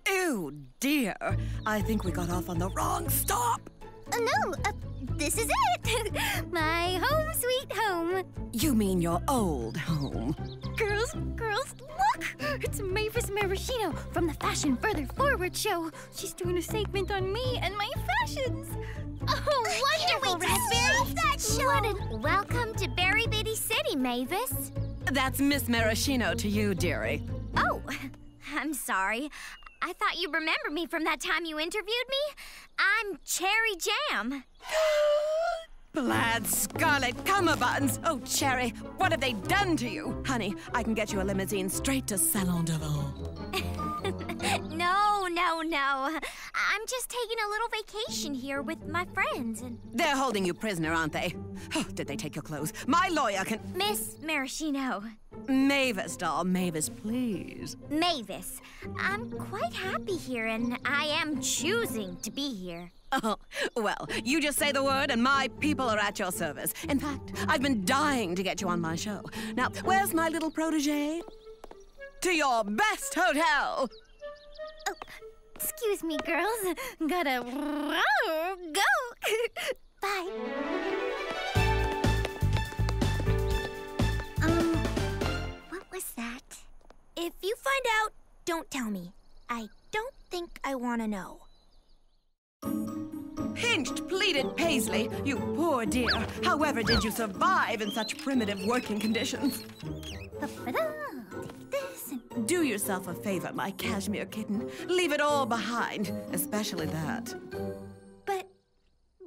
Oh dear, I think we got off on the wrong stop. Uh, no, uh, this is it. My home sweet home. You mean your old home. Girls, girls, look! It's Mavis Maraschino from the Fashion Further Forward show. She's doing a segment on me and my fashions. Oh, wonderful, Raspberry! Love that show! What an... Welcome to Berry Bitty City, Mavis. That's Miss Maraschino to you, dearie. Oh, I'm sorry. I thought you remembered me from that time you interviewed me. I'm Cherry Jam. Plaid, scarlet, cummerbunds. Oh, Cherry, what have they done to you? Honey, I can get you a limousine straight to Salon de Vaux. No, no, no. I'm just taking a little vacation here with my friends. And... They're holding you prisoner, aren't they? Oh, did they take your clothes? My lawyer can... Miss Maraschino. Mavis, doll. Mavis, please. Mavis, I'm quite happy here, and I am choosing to be here. Oh, well, you just say the word, and my people are at your service. In fact, I've been dying to get you on my show. Now, where's my little protege? To your best hotel! Oh, excuse me, girls. Gotta go. Bye. Was that? If you find out, don't tell me. I don't think I want to know. Pinched, pleated paisley, you poor dear. However did you survive in such primitive working conditions? Take this and... Do yourself a favor, my cashmere kitten. Leave it all behind, especially that. But,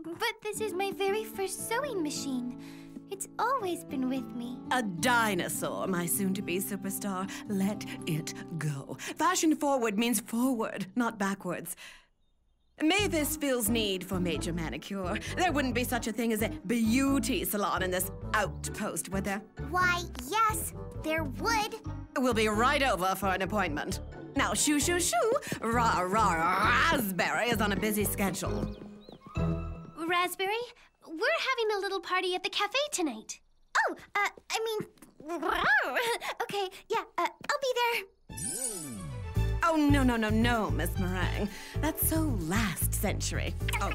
but this is my very first sewing machine. It's always been with me. A dinosaur, my soon-to-be superstar. Let it go. Fashion forward means forward, not backwards. Mavis feels need for major manicure. There wouldn't be such a thing as a beauty salon in this outpost, would there? Why, yes, there would. We'll be right over for an appointment. Now, shoo, shoo, shoo. Ra, ra, Raspberry is on a busy schedule. Raspberry? We're having a little party at the cafe tonight. Oh, uh, I mean, wow. Okay, yeah, uh, I'll be there. Oh, no, no, no, no, Miss Meringue. That's so last century. Oh,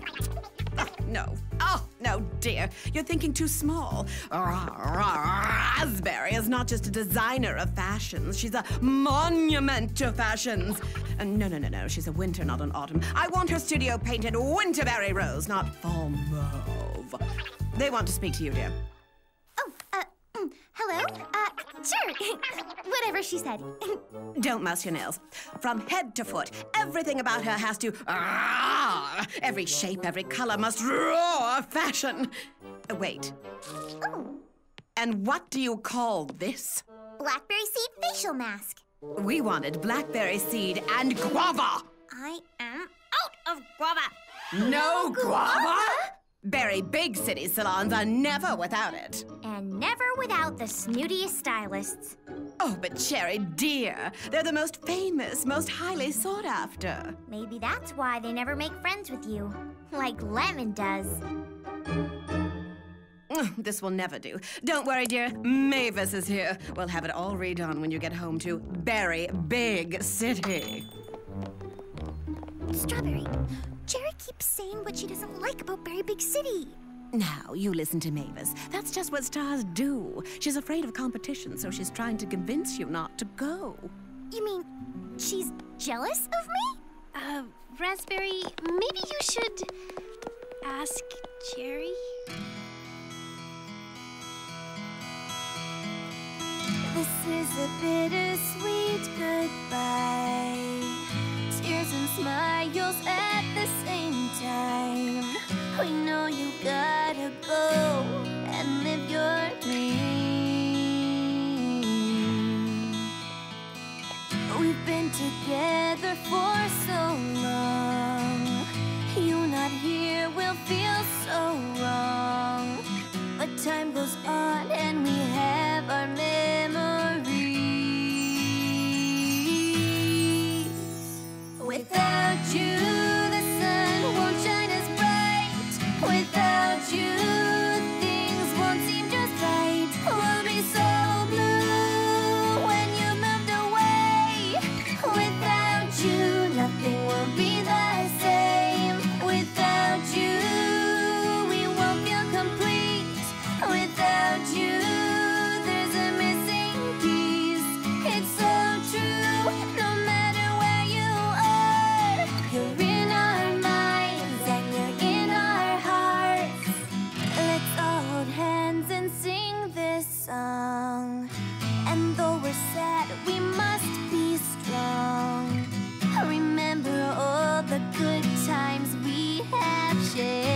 oh no. Oh, no, dear. You're thinking too small. Raspberry is not just a designer of fashions. She's a monument to fashions. Uh, no, no, no, no. She's a winter, not an autumn. I want her studio painted Winterberry Rose, not Fall Mauve. They want to speak to you, dear. Oh, uh, mm, hello? Uh, sure. Whatever she said. Don't mouse your nails. From head to foot, everything about her has to roar. Every shape, every color must roar fashion. Uh, wait. Ooh. And what do you call this? blackberry seed facial mask. We wanted blackberry seed and guava. I am out of guava. No guava? guava? Berry Big City salons are never without it. And never without the snootiest stylists. Oh, but Cherry, dear, they're the most famous, most highly sought after. Maybe that's why they never make friends with you, like Lemon does. This will never do. Don't worry, dear. Mavis is here. We'll have it all redone when you get home to Berry Big City. Strawberry, Cherry keeps saying what she doesn't like about Berry Big City. Now, you listen to Mavis. That's just what stars do. She's afraid of competition, so she's trying to convince you not to go. You mean she's jealous of me? Uh, Raspberry, maybe you should ask Cherry? This is a bittersweet goodbye. Tears and smiles at the same time. We know you gotta go and live your dream. We've been together for so long. You not here will feel so wrong. But time goes on and we have our memories. Without you, the sun won't shine as bright. Without you, things won't seem just right. We'll be so blue when you moved away. Without you, nothing will be the same. Without you, without you, there's a missing piece. It's so true, no matter where you are. You're in our minds and you're in our hearts. Let's all hold hands and sing this song. And though we're sad, we must be strong. Remember all the good times we have shared.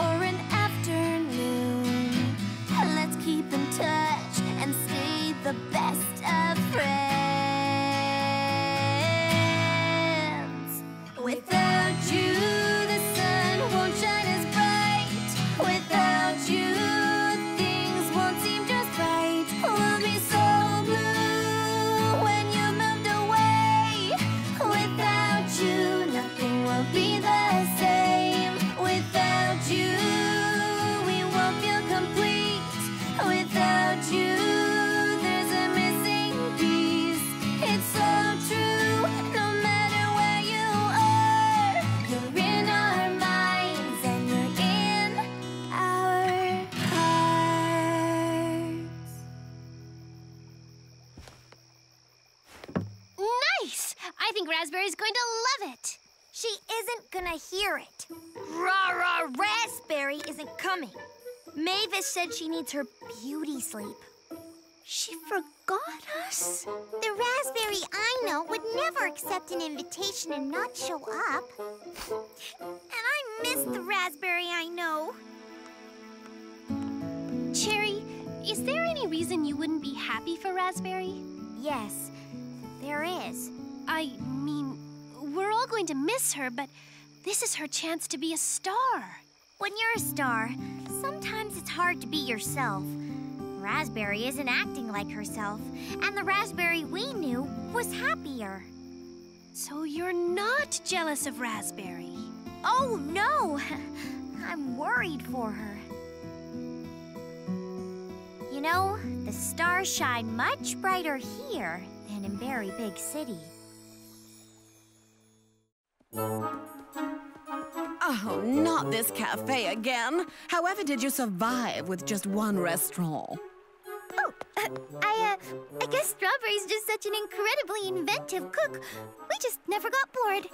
Or an afternoon. Let's keep in touch and stay the best of friends. Without you, the sun won't shine as bright. Without you, things won't seem just right. We'll be so blue when you moved away. Without you, nothing will be the same. Without you, we won't feel complete. Without you, there's a missing piece. It's so true, no matter where you are. You're in our minds and you're in our hearts. Nice! I think Raspberry's going to love it. She isn't gonna hear it. Rah-rah, Raspberry isn't coming. Mavis said she needs her beauty sleep. She forgot us? The Raspberry I know would never accept an invitation and not show up. And I miss the Raspberry I know. Cherry, is there any reason you wouldn't be happy for Raspberry? Yes, there is. I mean, we're all going to miss her, but this is her chance to be a star. When you're a star, sometimes it's hard to be yourself. Raspberry isn't acting like herself, and the Raspberry we knew was happier. So you're not jealous of Raspberry? Oh, no! I'm worried for her. You know, the stars shine much brighter here than in Berry Big City. Oh, not this cafe again. However did you survive with just one restaurant? Oh, uh, I, uh, I guess Strawberry's just such an incredibly inventive cook. We just never got bored.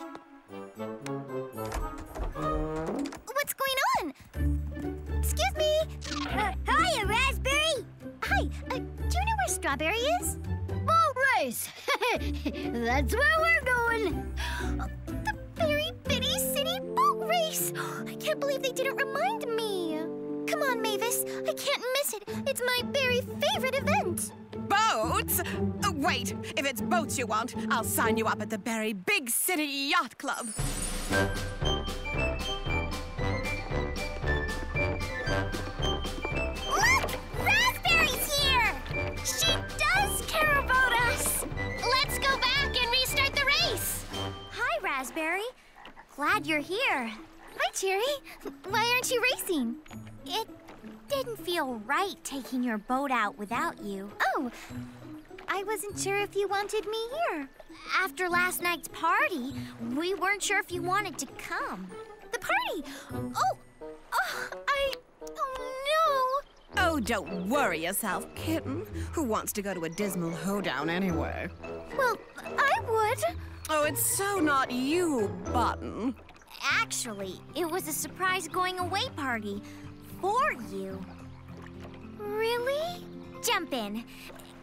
What's going on? Excuse me. Uh, hiya, Raspberry. Hi, uh, do you know where Strawberry is? Boat race. That's where we're going. The can't believe they didn't remind me. Come on, Mavis. I can't miss it. It's my very favorite event. Boats? Oh, wait. If it's boats you want, I'll sign you up at the Berry Big City Yacht Club. Look! Raspberry's here! She does care about us. Let's go back and restart the race. Hi, Raspberry. Glad you're here. Hi, Cherry. Why aren't you racing? It didn't feel right taking your boat out without you. Oh, I wasn't sure if you wanted me here. After last night's party, we weren't sure if you wanted to come. The party! Oh, oh I... Oh, no! Oh, don't worry yourself, kitten. Who wants to go to a dismal hoedown anyway? Well, I would. Oh, it's so not you, Button. Actually, it was a surprise going-away party. For you. Really? Jump in.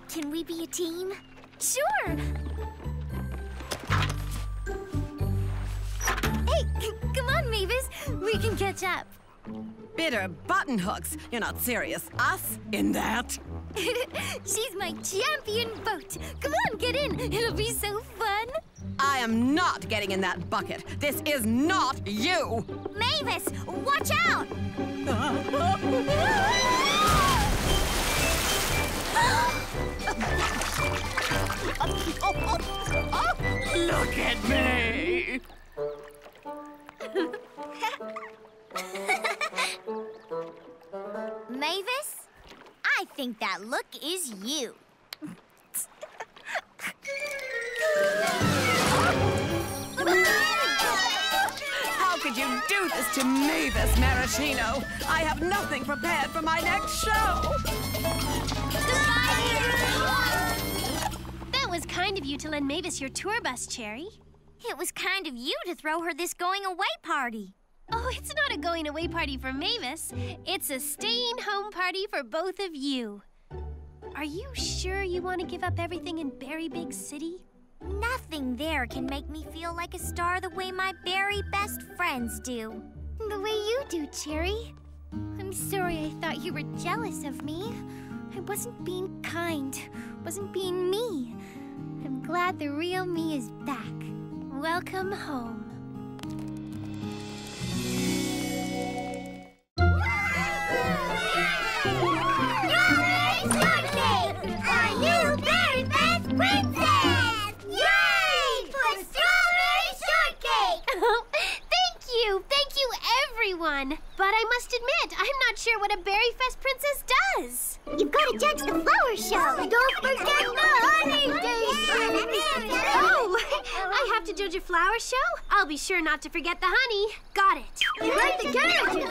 Can we be a team? Sure. Hey, come on, Mavis. We can catch up. Bitter button hooks. You're not serious. Us in that? She's my champion boat. Come on, get in. It'll be so fun. I am not getting in that bucket. This is not you. Mavis, watch out! Look at me! Mavis, I think that look is you. How could you do this to Mavis Maraschino? I have nothing prepared for my next show. That was kind of you to lend Mavis your tour bus, Cherry. It was kind of you to throw her this going-away party. Oh, it's not a going-away party for Mavis. It's a staying-home party for both of you. Are you sure you want to give up everything in Berry Big City? Nothing there can make me feel like a star the way my berry best friends do. The way you do, Cherry. I'm sorry I thought you were jealous of me. I wasn't being kind, wasn't being me. I'm glad the real me is back. Welcome home. But I must admit, I'm not sure what a Berry Fest princess does. You've got to judge the flower show. Don't forget the honey day. Oh, I have to judge a flower show? I'll be sure not to forget the honey. Got it. You like the carriage.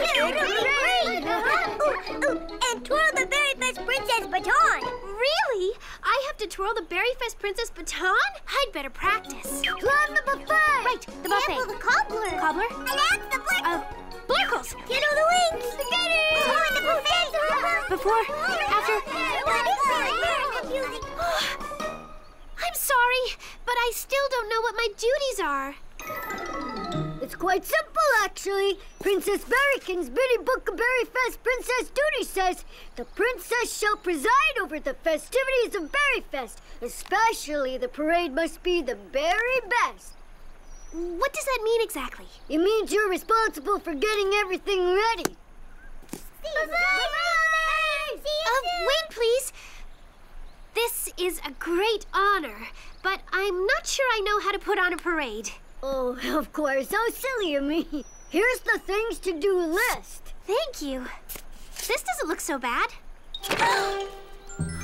Oh, and twirl the Berry Fest princess baton. Really? I have to twirl the Berry Fest princess baton? I'd better practice. Twirl the buffet. Right, the buffet. Sample the cobbler. Cobbler? And axe the blitz. Uh, Blurkles! Get all the wings! Spaghetti! Oh, and the buffet! Before, after... What is it? I'm sorry, but I still don't know what my duties are. It's quite simple, actually. Princess Berrykin's bitty book of Berry Fest Princess Duty says, the princess shall preside over the festivities of Berry Fest, especially the parade must be the very best. What does that mean exactly? It means you're responsible for getting everything ready. Bye-bye! Uh, wait, please. This is a great honor, but I'm not sure I know how to put on a parade. Oh, of course. How silly of me. Here's the things to do list. Thank you. This doesn't look so bad.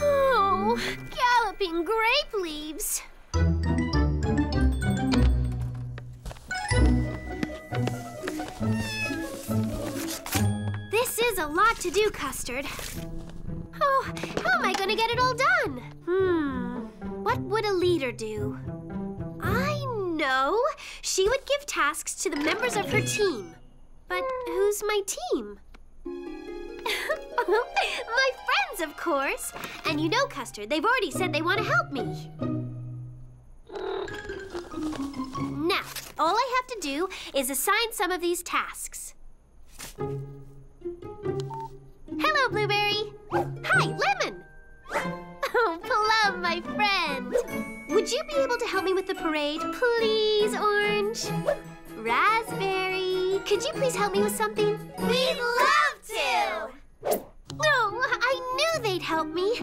Oh, galloping grape leaves. This is a lot to do, Custard. Oh, how am I going to get it all done? Hmm, what would a leader do? I know. She would give tasks to the members of her team. But who's my team? My friends, of course. And you know, Custard, they've already said they want to help me. Now, all I have to do is assign some of these tasks. Hello, Blueberry. Hi, Lemon. Oh, Plum, my friend. Would you be able to help me with the parade, please, Orange? Raspberry, could you please help me with something? We'd love to! Oh, I knew they'd help me.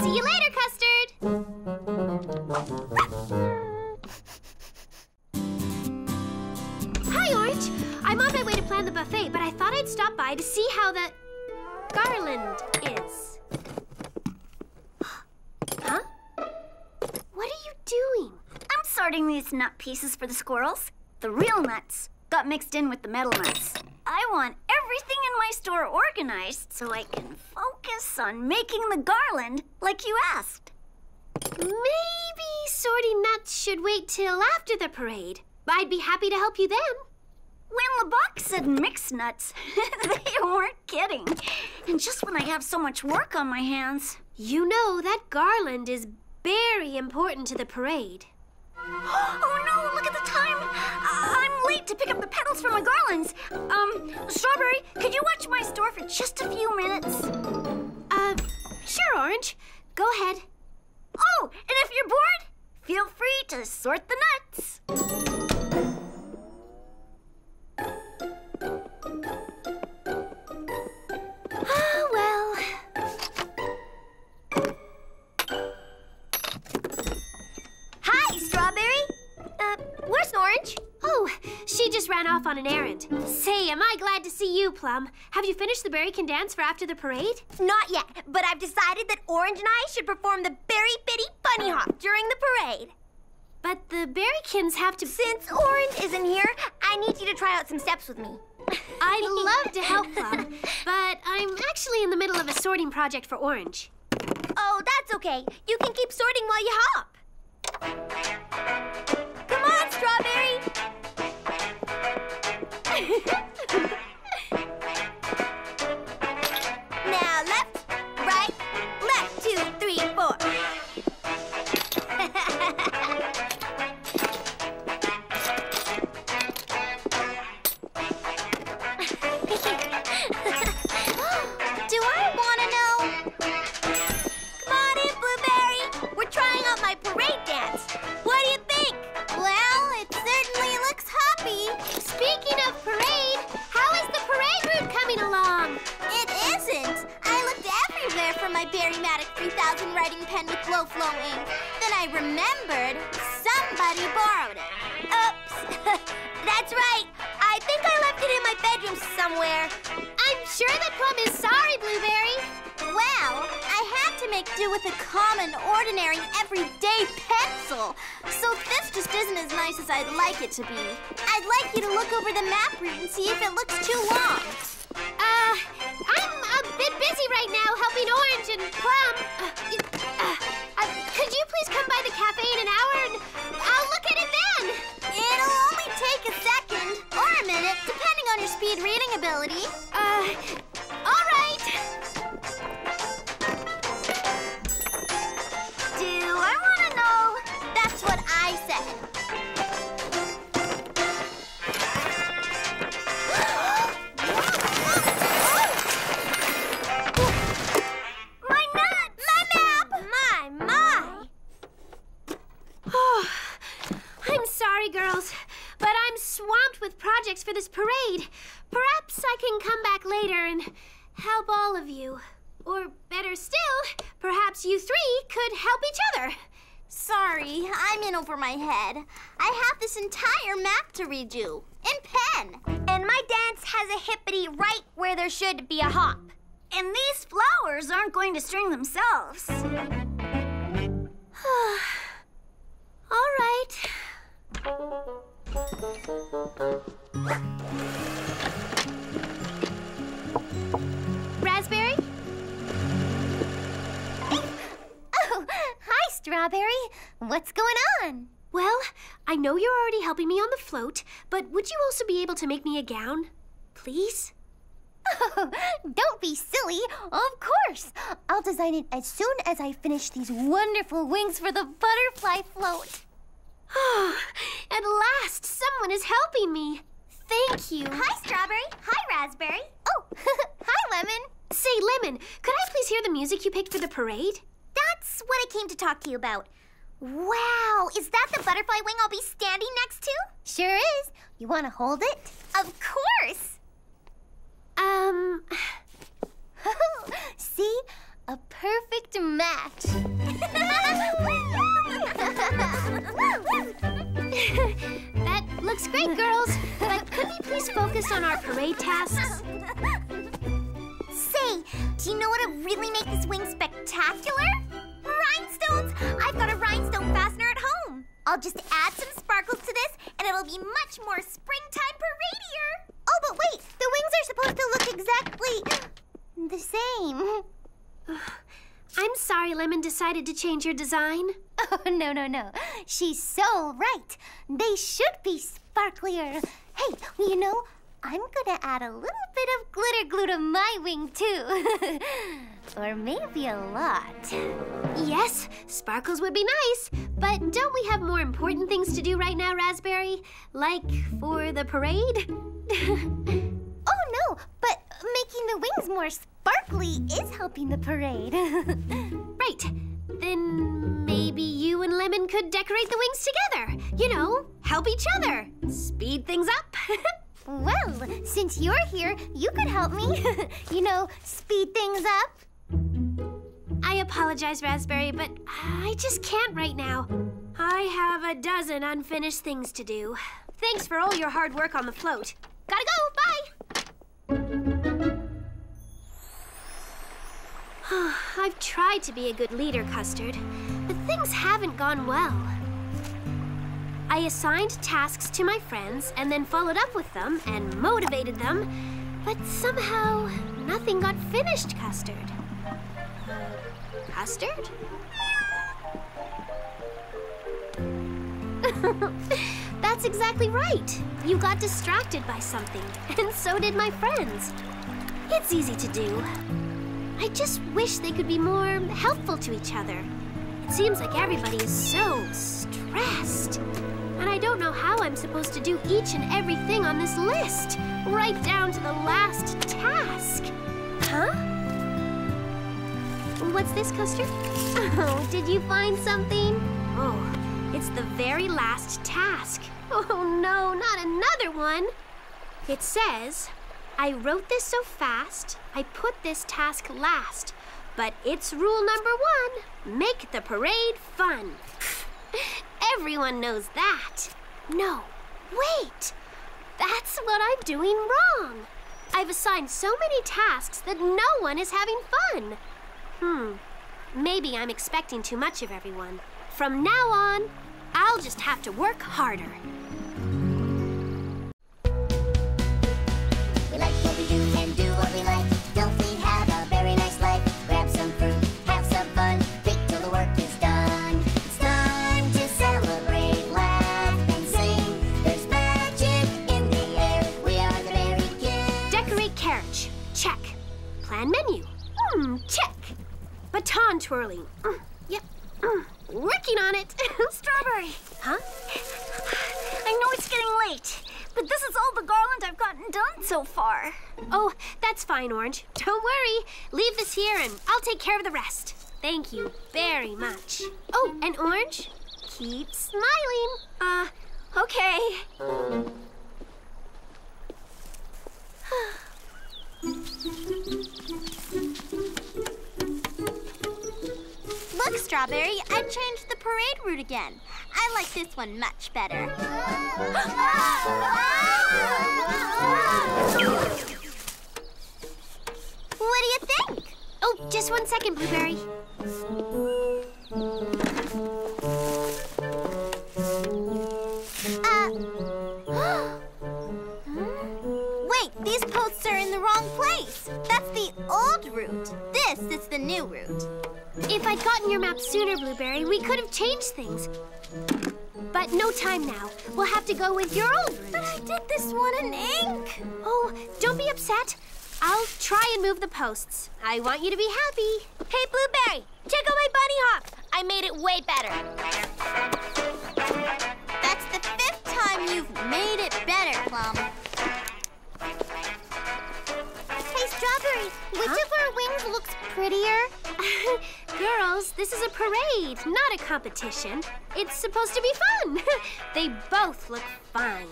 See you later, Custard! Hi, Orange. I'm on my way to plan the buffet, but I thought I'd stop by to see how the garland is. Huh? What are you doing? I'm sorting these nut pieces for the squirrels. The real nuts got mixed in with the metal nuts. I want everything in my store organized so I can focus on making the garland like you asked. Maybe sorting nuts should wait till after the parade. I'd be happy to help you then. When LeBach said mixed nuts, they weren't kidding. And just when I have so much work on my hands. You know, that garland is very important to the parade. Oh no, look at the time. I'm late to pick up the petals for my garlands. Um, Strawberry, could you watch my store for just a few minutes? Uh, sure, Orange. Go ahead. Oh, and if you're bored, feel free to sort the nuts. Oh, well. Hi, Strawberry. Uh, where's Orange? Oh, she just ran off on an errand. Say, am I glad to see you, Plum. Have you finished the Berrykin dance for after the parade? Not yet, but I've decided that Orange and I should perform the Berry Bitty Bunny Hop during the parade. But the Berrykins have to... Since Orange isn't here, I need you to try out some steps with me. I'd love to help, Plum, but I'm actually in the middle of a sorting project for Orange. Oh, that's okay. You can keep sorting while you hop. Come on, Strawberry! Now left, right, left, two, three, four. Writing pen with low flow ink. Then I remembered somebody borrowed it. Oops. That's right. I think I left it in my bedroom somewhere. I'm sure that Plum is sorry, Blueberry. Well, I had to make do with a common, ordinary, everyday pencil. So this just isn't as nice as I'd like it to be. I'd like you to look over the map route and see if it looks too long. Uh, I'm a bit busy right now helping Orange and Plum. Uh, uh, uh, could you please come by the cafe in an hour and I'll look at it then? It'll only take a second or a minute, depending on your speed reading ability. Uh, all right. Do I want to know? That's what I said. Girls, but I'm swamped with projects for this parade. Perhaps I can come back later and help all of you. Or better still, perhaps you three could help each other. Sorry, I'm in over my head. I have this entire map to redo in pen. And my dance has a hippity right where there should be a hop. And these flowers aren't going to string themselves. All right. Raspberry? Oh, hi, Strawberry. What's going on? Well, I know you're already helping me on the float, but would you also be able to make me a gown, please? Oh, don't be silly. Of course. I'll design it as soon as I finish these wonderful wings for the butterfly float. Oh, at last, someone is helping me. Thank you. Hi, Strawberry. Hi, Raspberry. Oh, hi, Lemon. Say, Lemon, could I please hear the music you picked for the parade? That's what I came to talk to you about. Wow, is that the butterfly wing I'll be standing next to? Sure is. You want to hold it? Of course. Um... See? A perfect match. That looks great, girls. But could we please focus on our parade tasks? Say, do you know what would really make this wing spectacular? Rhinestones! I've got a rhinestone fastener at home. I'll just add some sparkles to this, and it'll be much more springtime paradier. Oh, but wait, the wings are supposed to look exactly the same. I'm sorry Lemon decided to change your design. Oh, no, no, no. She's so right. They should be sparklier. Hey, you know, I'm gonna add a little bit of glitter glue to my wing, too. Or maybe a lot. Yes, sparkles would be nice. But don't we have more important things to do right now, Raspberry? Like for the parade? Oh, no, but making the wings more sparkly is helping the parade. Right. Then maybe you and Lemon could decorate the wings together. You know, help each other. Speed things up. Well, since you're here, you could help me. You know, speed things up. I apologize, Raspberry, but I just can't right now. I have a dozen unfinished things to do. Thanks for all your hard work on the float. Gotta go, bye! I've tried to be a good leader, Custard, but things haven't gone well. I assigned tasks to my friends and then followed up with them and motivated them, but somehow nothing got finished, Custard. Custard? That's exactly right. You got distracted by something, and so did my friends. It's easy to do. I just wish they could be more helpful to each other. It seems like everybody is so stressed. And I don't know how I'm supposed to do each and everything on this list, right down to the last task. Huh? What's this, Custard? Oh, did you find something? Oh, it's the very last task. Oh no, not another one. It says, I wrote this so fast, I put this task last, but it's rule number one, make the parade fun. Everyone knows that. No, wait. That's what I'm doing wrong. I've assigned so many tasks that no one is having fun. Hmm. Maybe I'm expecting too much of everyone. From now on, I'll just have to work harder. We like what we do and do what we like. Don't we have a very nice life? Grab some fruit, have some fun. Menu. Mm, check. Baton twirling. Mm, yep. Mm, working on it. Strawberry. Huh? I know it's getting late, but this is all the garland I've gotten done so far. Oh, that's fine, Orange. Don't worry. Leave this here and I'll take care of the rest. Thank you very much. Oh, and Orange, keep smiling. Uh, okay. Look, Strawberry, I changed the parade route again. I like this one much better. What do you think? Oh, just one second, Blueberry. Uh... Wait, these posts are in the wrong place. That's the old route. This is the new route. If I'd gotten your map sooner, Blueberry, we could have changed things. But no time now. We'll have to go with your old route. But I did this one in ink. Oh, don't be upset. I'll try and move the posts. I want you to be happy. Hey, Blueberry, check out my bunny hop. I made it way better. Which huh? of our wings looks prettier? Girls, this is a parade, not a competition. It's supposed to be fun. They both look fine.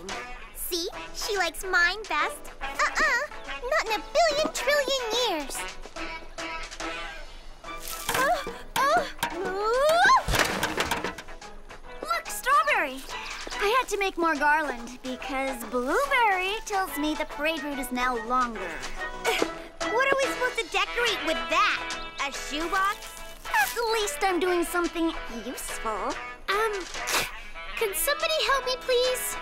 See? She likes mine best. Uh-uh. Not in a billion trillion years. Oh, oh. Ooh. Look, Strawberry. I had to make more garland because Blueberry tells me the parade route is now longer. What are we supposed to decorate with that? A shoebox? At least I'm doing something useful. Um, can somebody help me, please?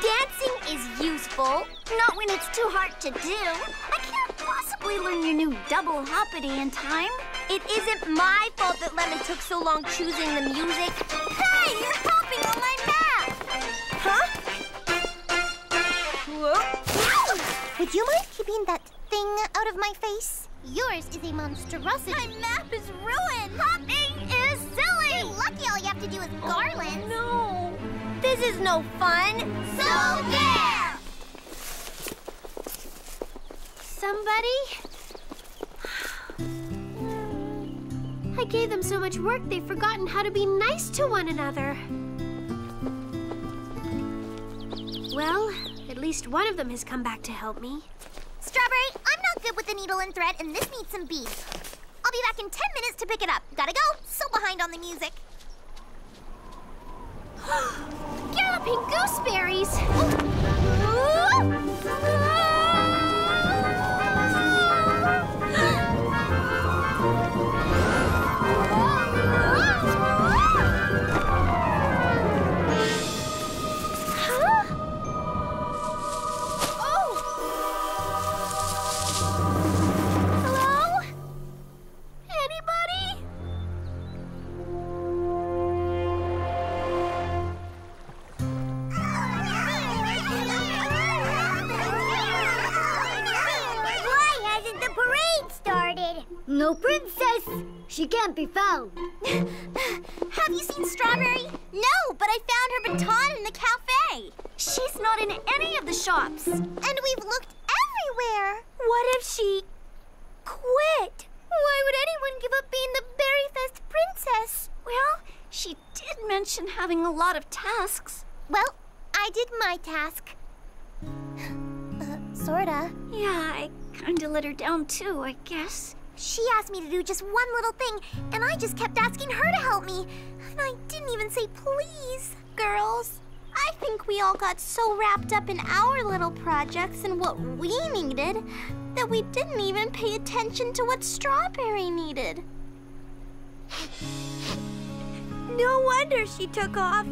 Dancing is useful, not when it's too hard to do. I can't possibly learn your new double hoppity in time. It isn't my fault that Lemon took so long choosing the music. Hey, you're helping on my map! Huh? Whoa. Would you mind keeping that thing out of my face? Yours is a monstrosity. My map is ruined! Hopping is silly! You're lucky all you have to do is garland. Oh, no. This is no fun. So, yeah! Somebody? I gave them so much work, they've forgotten how to be nice to one another. Well, at least one of them has come back to help me. Strawberry, I'm not good with the needle and thread, and this needs some beads. I'll be back in ten minutes to pick it up. Gotta go. So behind on the music. Galloping gooseberries! No princess! She can't be found. Have you seen Strawberry? No, but I found her baton in the cafe. She's not in any of the shops. And we've looked everywhere. What if she quit? Why would anyone give up being the Berry Fest princess? Well, she did mention having a lot of tasks. Well, I did my task. uh, sorta. Yeah, I kinda let her down too, I guess. She asked me to do just one little thing, and I just kept asking her to help me. And I didn't even say please. Girls, I think we all got so wrapped up in our little projects and what we needed that we didn't even pay attention to what Strawberry needed. No wonder she took off.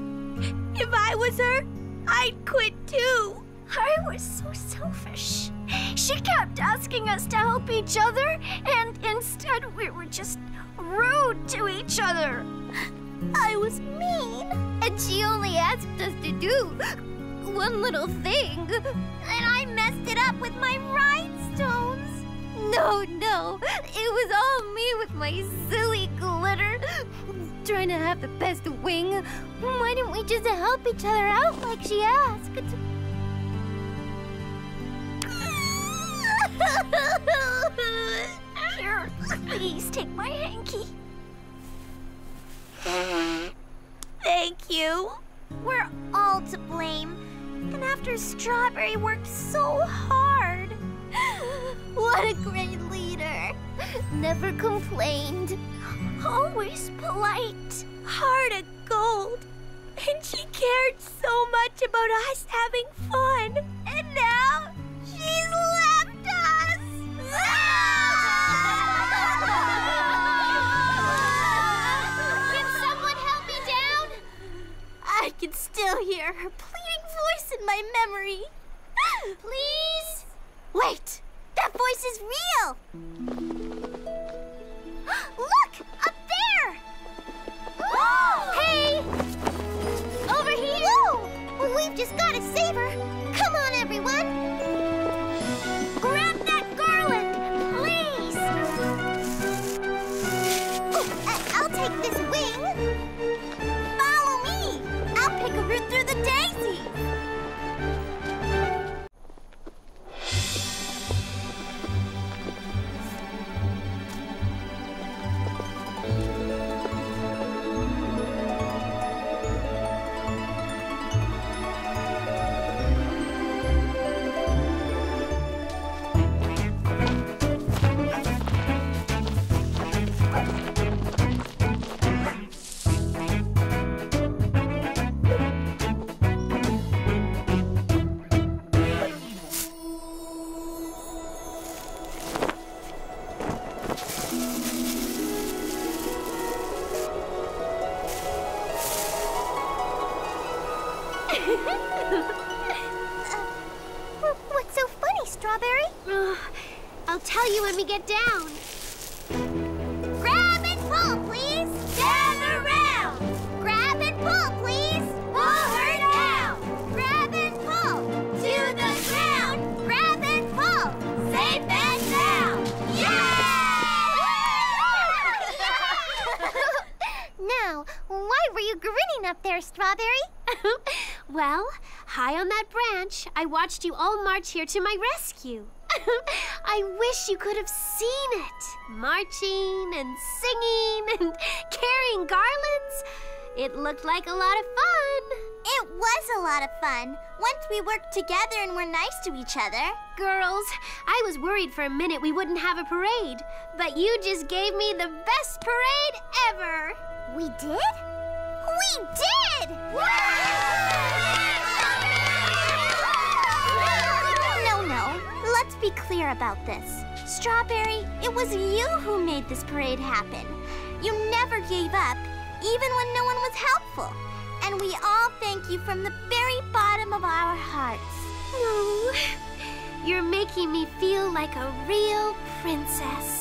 If I was her, I'd quit too. I was so selfish. She kept asking us to help each other, and instead we were just rude to each other. I was mean. And she only asked us to do one little thing. And I messed it up with my rhinestones. No, no, it was all me with my silly glitter. Trying to have the best wing. Why didn't we just help each other out like she asked? Here, please take my hanky. Thank you. We're all to blame. And after Strawberry worked so hard. What a great leader. Never complained. Always polite. Heart of gold. And she cared so much about us having fun. And now, she's left. Can someone help me down? I can still hear her pleading voice in my memory. Please? Wait, that voice is real. Look, up there. Whoa. Hey, over here. Whoa. We've just got to save her. Come on, everyone. This wing. Follow me. I'll pick a route through the daisy. uh, what's so funny, Strawberry? Uh, I'll tell you when we get down. Grab and pull, please. Gather round. Grab and pull, please. Pull her down. Grab and pull. To the ground. Grab and pull. Safe and sound. Yeah! Now, why were you grinning up there, Strawberry? Well, high on that branch, I watched you all march here to my rescue. I wish you could have seen it. Marching and singing and carrying garlands. It looked like a lot of fun. It was a lot of fun. Once we worked together and were nice to each other. Girls, I was worried for a minute we wouldn't have a parade, but you just gave me the best parade ever. We did? We did! No, no. Let's be clear about this. Strawberry, it was you who made this parade happen. You never gave up, even when no one was helpful. And we all thank you from the very bottom of our hearts. Oh, you're making me feel like a real princess.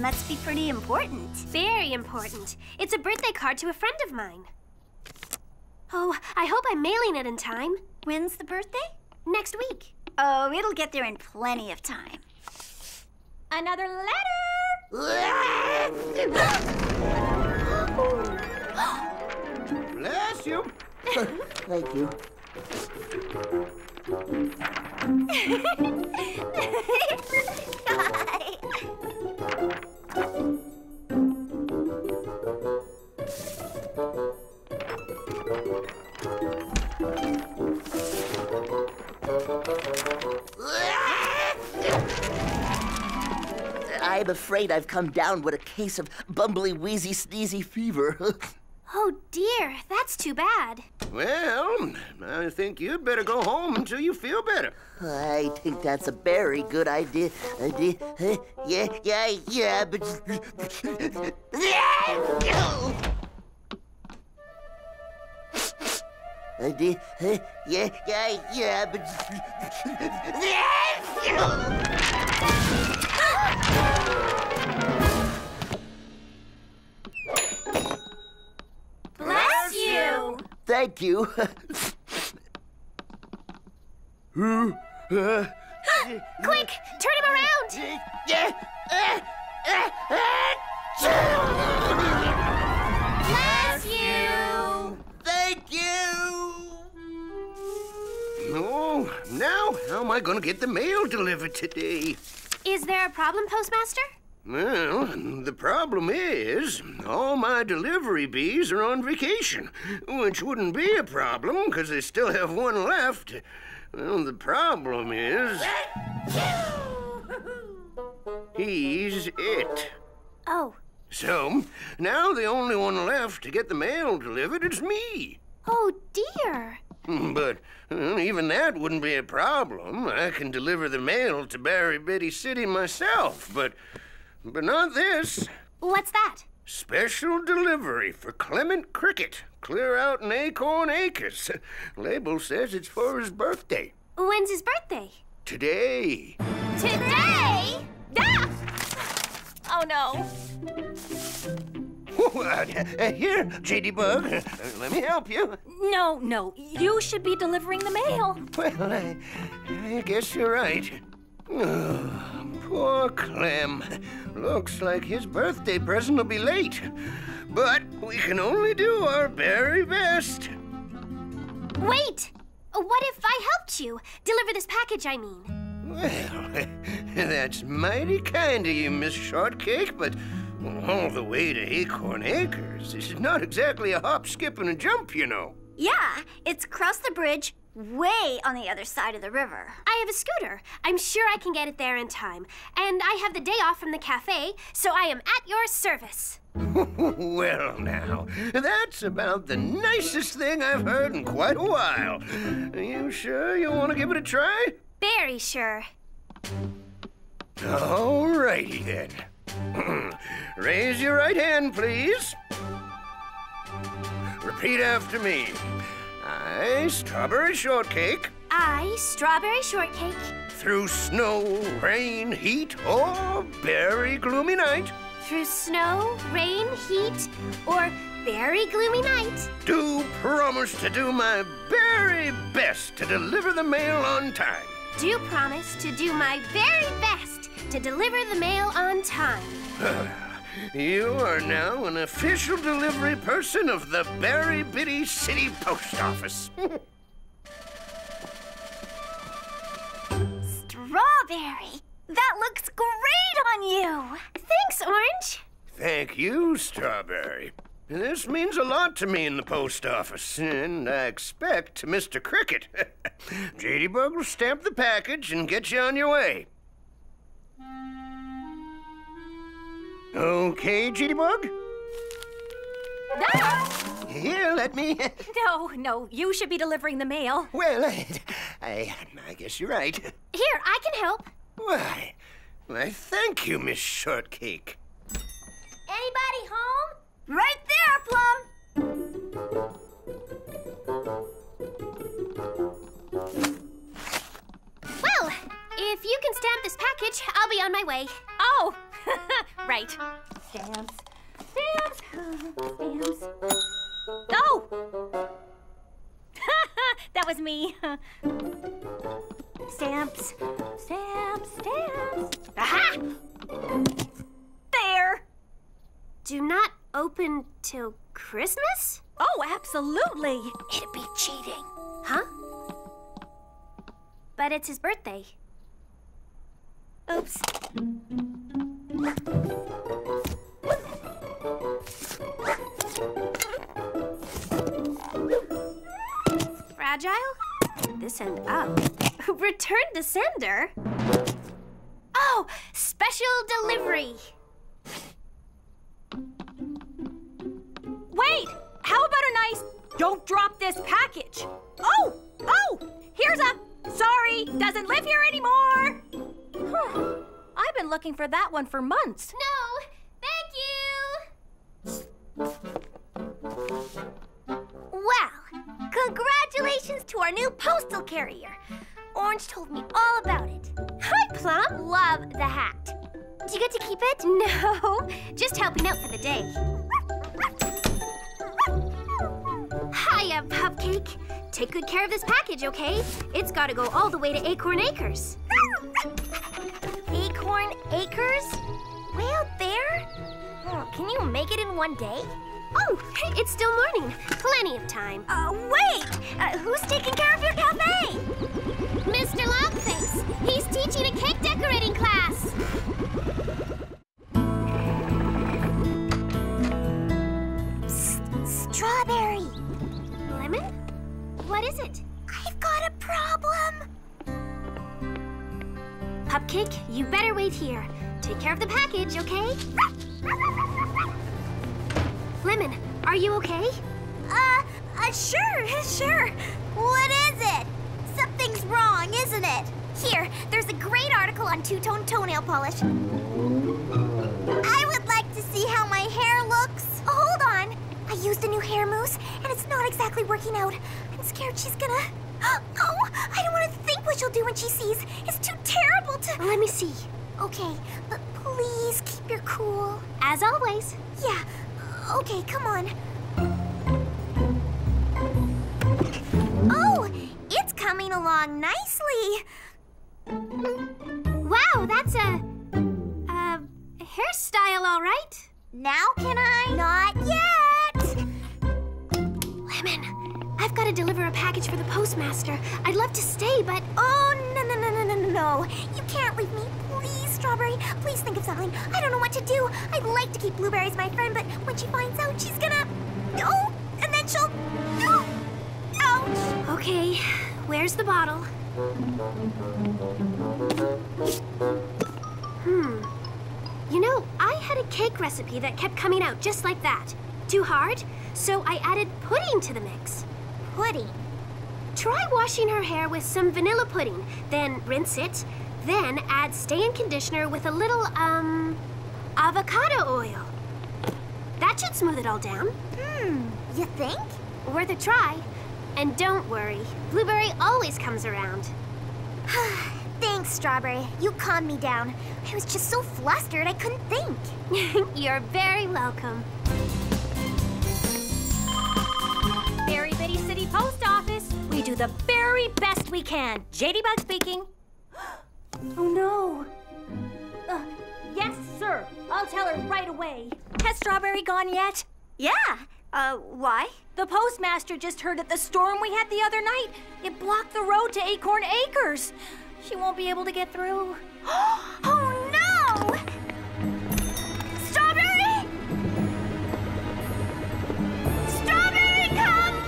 Must be pretty important. Very important. It's a birthday card to a friend of mine. Oh, I hope I'm mailing it in time. When's the birthday? Next week. Oh, it'll get there in plenty of time. Another letter! Bless you. Thank you. I'm afraid I've come down with a case of bumbly, wheezy, sneezy fever. Oh dear, that's too bad. Well, I think you'd better go home until you feel better. I think that's a very good idea. idea. Uh, yeah, yeah, yeah, but... idea. Uh, yeah, yeah, yeah, but... Bless you! Thank you. Who? uh, Quick! Turn him around! Bless you! Thank you! Oh, now how am I going to get the mail delivered today? Is there a problem, Postmaster? Well, the problem is, all my delivery bees are on vacation, which wouldn't be a problem because they still have one left. Well, the problem is... he's it. Oh. So, now the only one left to get the mail delivered is me. Oh, dear. But uh, even that wouldn't be a problem. I can deliver the mail to Berry Bitty City myself, but... But not this. What's that? Special delivery for Clement Cricket. Clear out in Acorn Acres. Label says it's for his birthday. When's his birthday? Today. Today? Ah! Oh, no. Oh, uh, uh, here, J D Bug, uh, let me help you. No, no. You should be delivering the mail. Well, I, I guess you're right. Oh, poor Clem. Looks like his birthday present will be late. But we can only do our very best. Wait! What if I helped you? Deliver this package, I mean. Well, that's mighty kind of you, Miss Shortcake, but all the way to Acorn Acres is not exactly a hop, skip, and a jump, you know. Yeah, it's across the bridge, way on the other side of the river. I have a scooter. I'm sure I can get it there in time. And I have the day off from the cafe, so I am at your service. Well, now, that's about the nicest thing I've heard in quite a while. Are you sure you want to give it a try? Very sure. All righty, then. Raise your right hand, please. Repeat after me. I, Strawberry Shortcake. I, Strawberry Shortcake. Through snow, rain, heat, or berry gloomy night. Through snow, rain, heat, or berry gloomy night. Do promise to do my very best to deliver the mail on time. Do promise to do my very best to deliver the mail on time. You are now an official delivery person of the Berry Bitty City Post Office. Strawberry, that looks great on you. Thanks, Orange. Thank you, Strawberry. This means a lot to me in the post office, and I expect to Mister Cricket. J D Bug will stamp the package and get you on your way. Okay, J D Bug? Ah! Here, let me... No, no, you should be delivering the mail. Well, I, I, I guess you're right. Here, I can help. Why, why thank you, Miss Shortcake. Anybody home? Right there, Plum. Well, if you can stamp this package, I'll be on my way. Oh, right. Stamps, stamps, stamps. Oh! That was me. Stamps, stamps, stamps. Aha! There! Do not open till Christmas? Oh, absolutely. It'd be cheating. Huh? But it's his birthday. Oops. Fragile? This end up. Return to sender? Oh! Special delivery! Wait! How about a nice... Don't drop this package! Oh! Oh! Here's a... Sorry! Doesn't live here anymore! Huh. I've been looking for that one for months. No, thank you! Wow! Congratulations to our new postal carrier. Orange told me all about it. Hi, Plum. Love the hat. Do you get to keep it? No, just helping out for the day. Hiya, Pupcake. Take good care of this package, okay? It's got to go all the way to Acorn Acres. Acorn Acres? Way out there? Oh, can you make it in one day? Oh, it's still morning. Plenty of time. Uh, wait! Uh, who's taking care of your cafe? Mister Longface. He's teaching a cake decorating class. Cupcake, you better wait here. Take care of the package, okay? Lemon, are you okay? Uh, uh, sure, sure. What is it? Something's wrong, isn't it? Here, there's a great article on two-tone toenail polish. I would like to see how my hair looks. Hold on. I used a new hair mousse, and it's not exactly working out. I'm scared she's gonna... Oh, I don't want to think what she'll do when she sees. It's too terrible to... Let me see. Okay, but please keep your cool. As always. Yeah. Okay, come on. Oh, it's coming along nicely. Wow, that's a... a hairstyle, all right. Now can I? Not yet. Lemon. I've got to deliver a package for the postmaster. I'd love to stay, but... Oh, no, no, no, no, no, no. You can't leave me. Please, Strawberry. Please think of something. I don't know what to do. I'd like to keep Blueberry as my friend, but when she finds out, she's gonna... Oh, and then she'll... No! Ouch! Okay, where's the bottle? Hmm. You know, I had a cake recipe that kept coming out just like that. Too hard? So I added pudding to the mix. Pudding. Try washing her hair with some vanilla pudding, then rinse it, then add stay-in conditioner with a little, um, avocado oil. That should smooth it all down. Hmm, you think? Worth a try. And don't worry, Blueberry always comes around. Thanks, Strawberry. You calmed me down. I was just so flustered I couldn't think. You're very welcome. City Post Office. We do the very best we can. J D Bug speaking. Oh no. Uh, yes, sir. I'll tell her right away. Has Strawberry gone yet? Yeah. Uh, why? The postmaster just heard of the storm we had the other night. It blocked the road to Acorn Acres. She won't be able to get through. Oh no! Strawberry! Strawberry, come!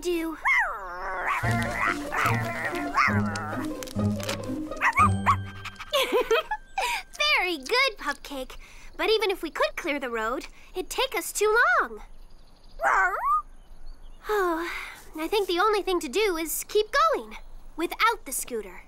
Do. Very good, Pupcake. But even if we could clear the road, it'd take us too long. Oh, I think the only thing to do is keep going without the scooter.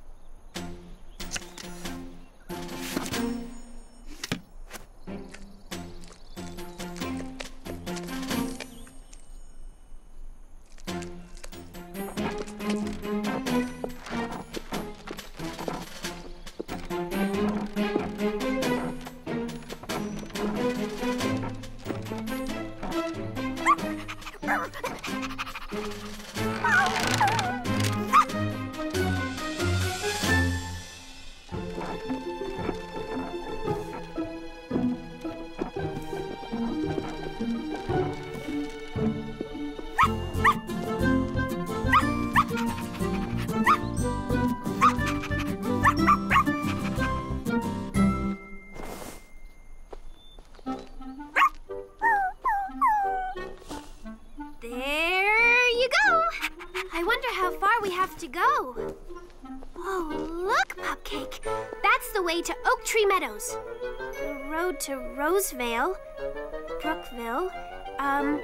To Oak Tree Meadows, the road to Rosevale, Brookville, um,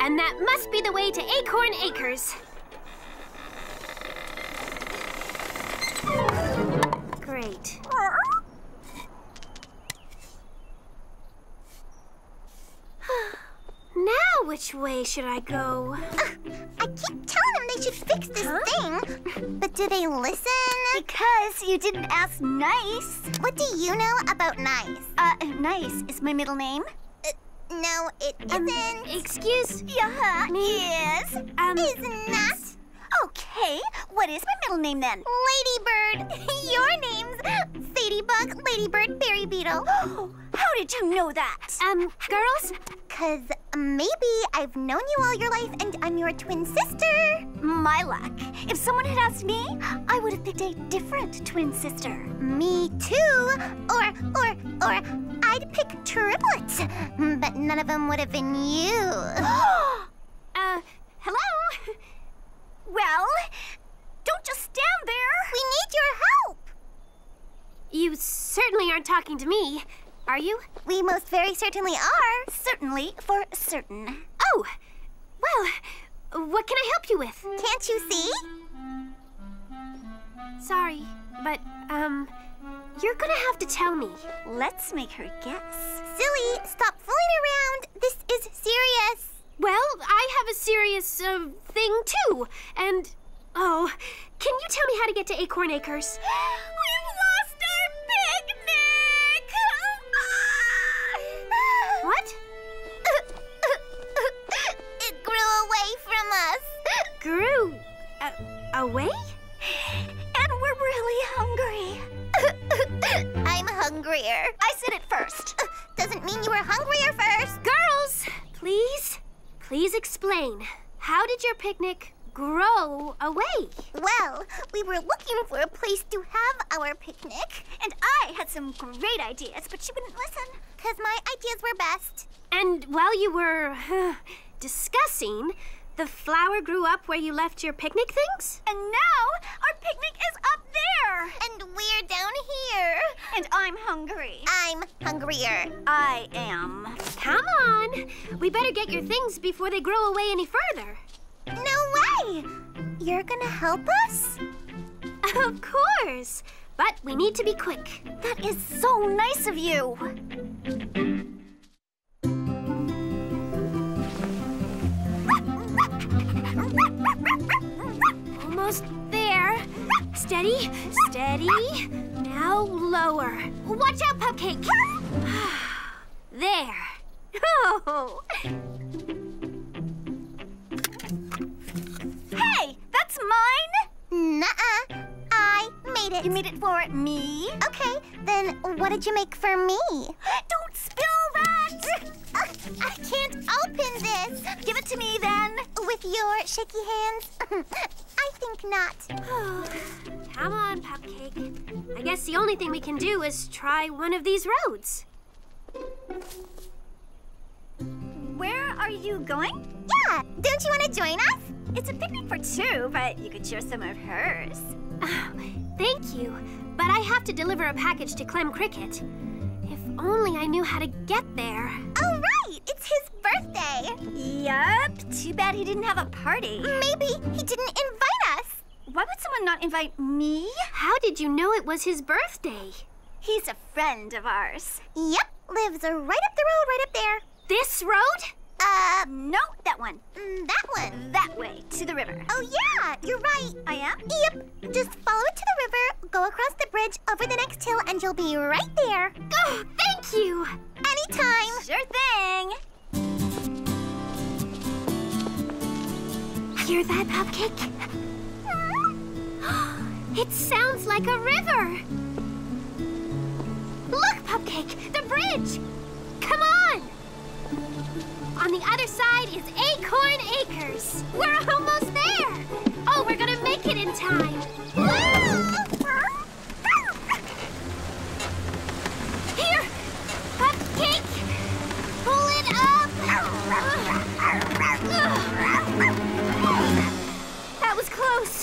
and that must be the way to Acorn Acres. Great. Now which way should I go? Uh, I keep telling them they we should fix this huh? thing. But do they listen? Because you didn't ask nice. What do you know about nice? Uh, nice is my middle name. Uh, no, it um, isn't. Excuse yeah, me? Is. Um, is not. Okay, what is my middle name then? Ladybird. Your name's Sadybug, Ladybird, Berry Beetle. How did you know that? Um, girls? Because maybe I've known you all your life and I'm your twin sister. My luck. If someone had asked me, I would have picked a different twin sister. Me too. Or, or, or I'd pick triplets. But none of them would have been you. uh, hello? Well, don't just stand there. We need your help. You certainly aren't talking to me, are you? We most very certainly are. Certainly for certain. Oh, well, what can I help you with? Can't you see? Sorry, but, um, you're gonna have to tell me. Let's make her guess. Silly, stop fooling around. This is serious. Well, I have a serious, uh, thing, too. And, oh, can you tell me how to get to Acorn Acres? We've lost our picnic! What? Uh, uh, uh, it grew away from us. Grew? Uh, away? And we're really hungry. I'm hungrier. I said it first. Uh, doesn't mean you were hungrier first. Girls, please. Please explain. How did your picnic grow away? Well, we were looking for a place to have our picnic. And I had some great ideas, but she wouldn't listen, because my ideas were best. And while you were uh, discussing, the flower grew up where you left your picnic things? And now our picnic is up there! And we're down here. And I'm hungry. I'm hungrier. I am. Come on! We better get your things before they grow away any further. No way! You're gonna help us? Of course! But we need to be quick. That is so nice of you! Almost there. Steady, steady. Now lower. Watch out, Pupcake! There. Oh. Hey, that's mine? Nuh-uh. I made it. You made it for me? Okay, then what did you make for me? Don't spill that! Uh, I can't open this. Give it to me then. With your shaky hands? I think not. Oh, come on, Pupcake. I guess the only thing we can do is try one of these roads. Where are you going? Yeah, don't you want to join us? It's a picnic for two, but you could share some of hers. Oh, thank you, but I have to deliver a package to Clem Cricket. If only I knew how to get there. Oh, right, it's his birthday. Yup, too bad he didn't have a party. Maybe he didn't invite us. Why would someone not invite me? How did you know it was his birthday? He's a friend of ours. Yep, lives right up the road, right up there. This road? Uh, no, that one. Mm, that one. That way, to the river. Oh, yeah, you're right. I am? Yep. Just follow it to the river, go across the bridge, over the next hill, and you'll be right there. Oh, thank you. Anytime. Sure thing. Hear that, Pupcake? Huh? It sounds like a river. Look, Pupcake, the bridge. Come on. On the other side is Acorn Acres. We're almost there. Oh, we're gonna make it in time. Here, Pupcake, pull it up. That was close.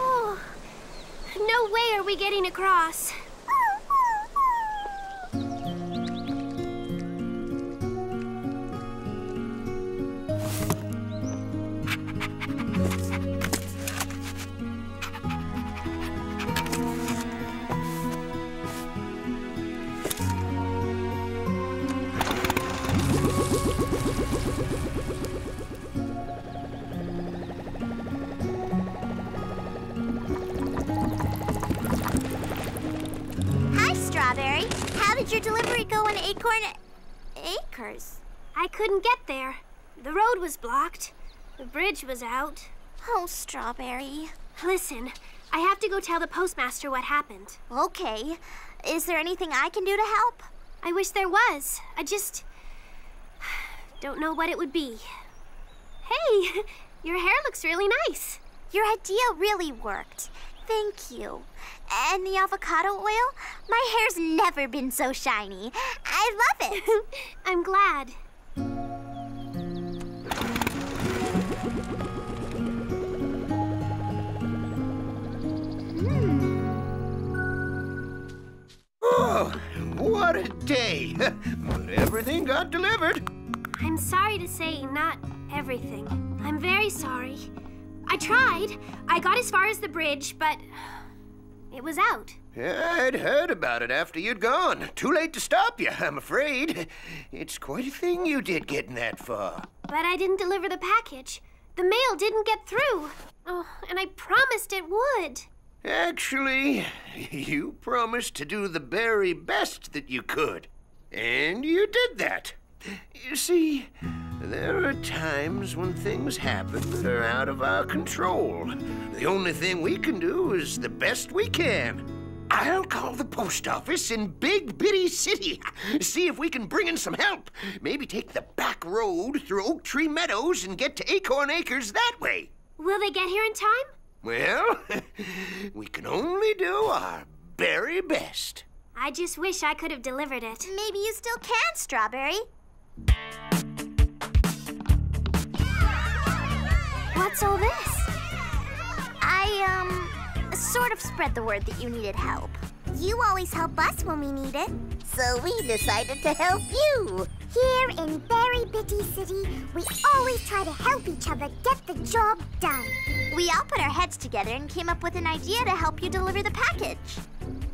Oh, no way are we getting across. did your delivery go on Acorn Acres? I couldn't get there. The road was blocked. The bridge was out. Oh, Strawberry. Listen, I have to go tell the postmaster what happened. Okay. Is there anything I can do to help? I wish there was. I just don't know what it would be. Hey, your hair looks really nice. Your idea really worked. Thank you. And the avocado oil? My hair's never been so shiny. I love it. I'm glad. Mm. Oh, what a day. But everything got delivered. I'm sorry to say not everything. I'm very sorry. I tried. I got as far as the bridge, but it was out. I'd heard about it after you'd gone. Too late to stop you, I'm afraid. It's quite a thing you did getting that far. But I didn't deliver the package. The mail didn't get through. Oh, and I promised it would. Actually, you promised to do the very best that you could. And you did that. You see, there are times when things happen that are out of our control. The only thing we can do is the best we can. I'll call the post office in Big Bitty City, see if we can bring in some help. Maybe take the back road through Oak Tree Meadows and get to Acorn Acres that way. Will they get here in time? Well, we can only do our very best. I just wish I could have delivered it. Maybe you still can, Strawberry. What's all this? I, um, sort of spread the word that you needed help. You always help us when we need it. So we decided to help you. Here in Berry Bitty City, we always try to help each other get the job done. We all put our heads together and came up with an idea to help you deliver the package.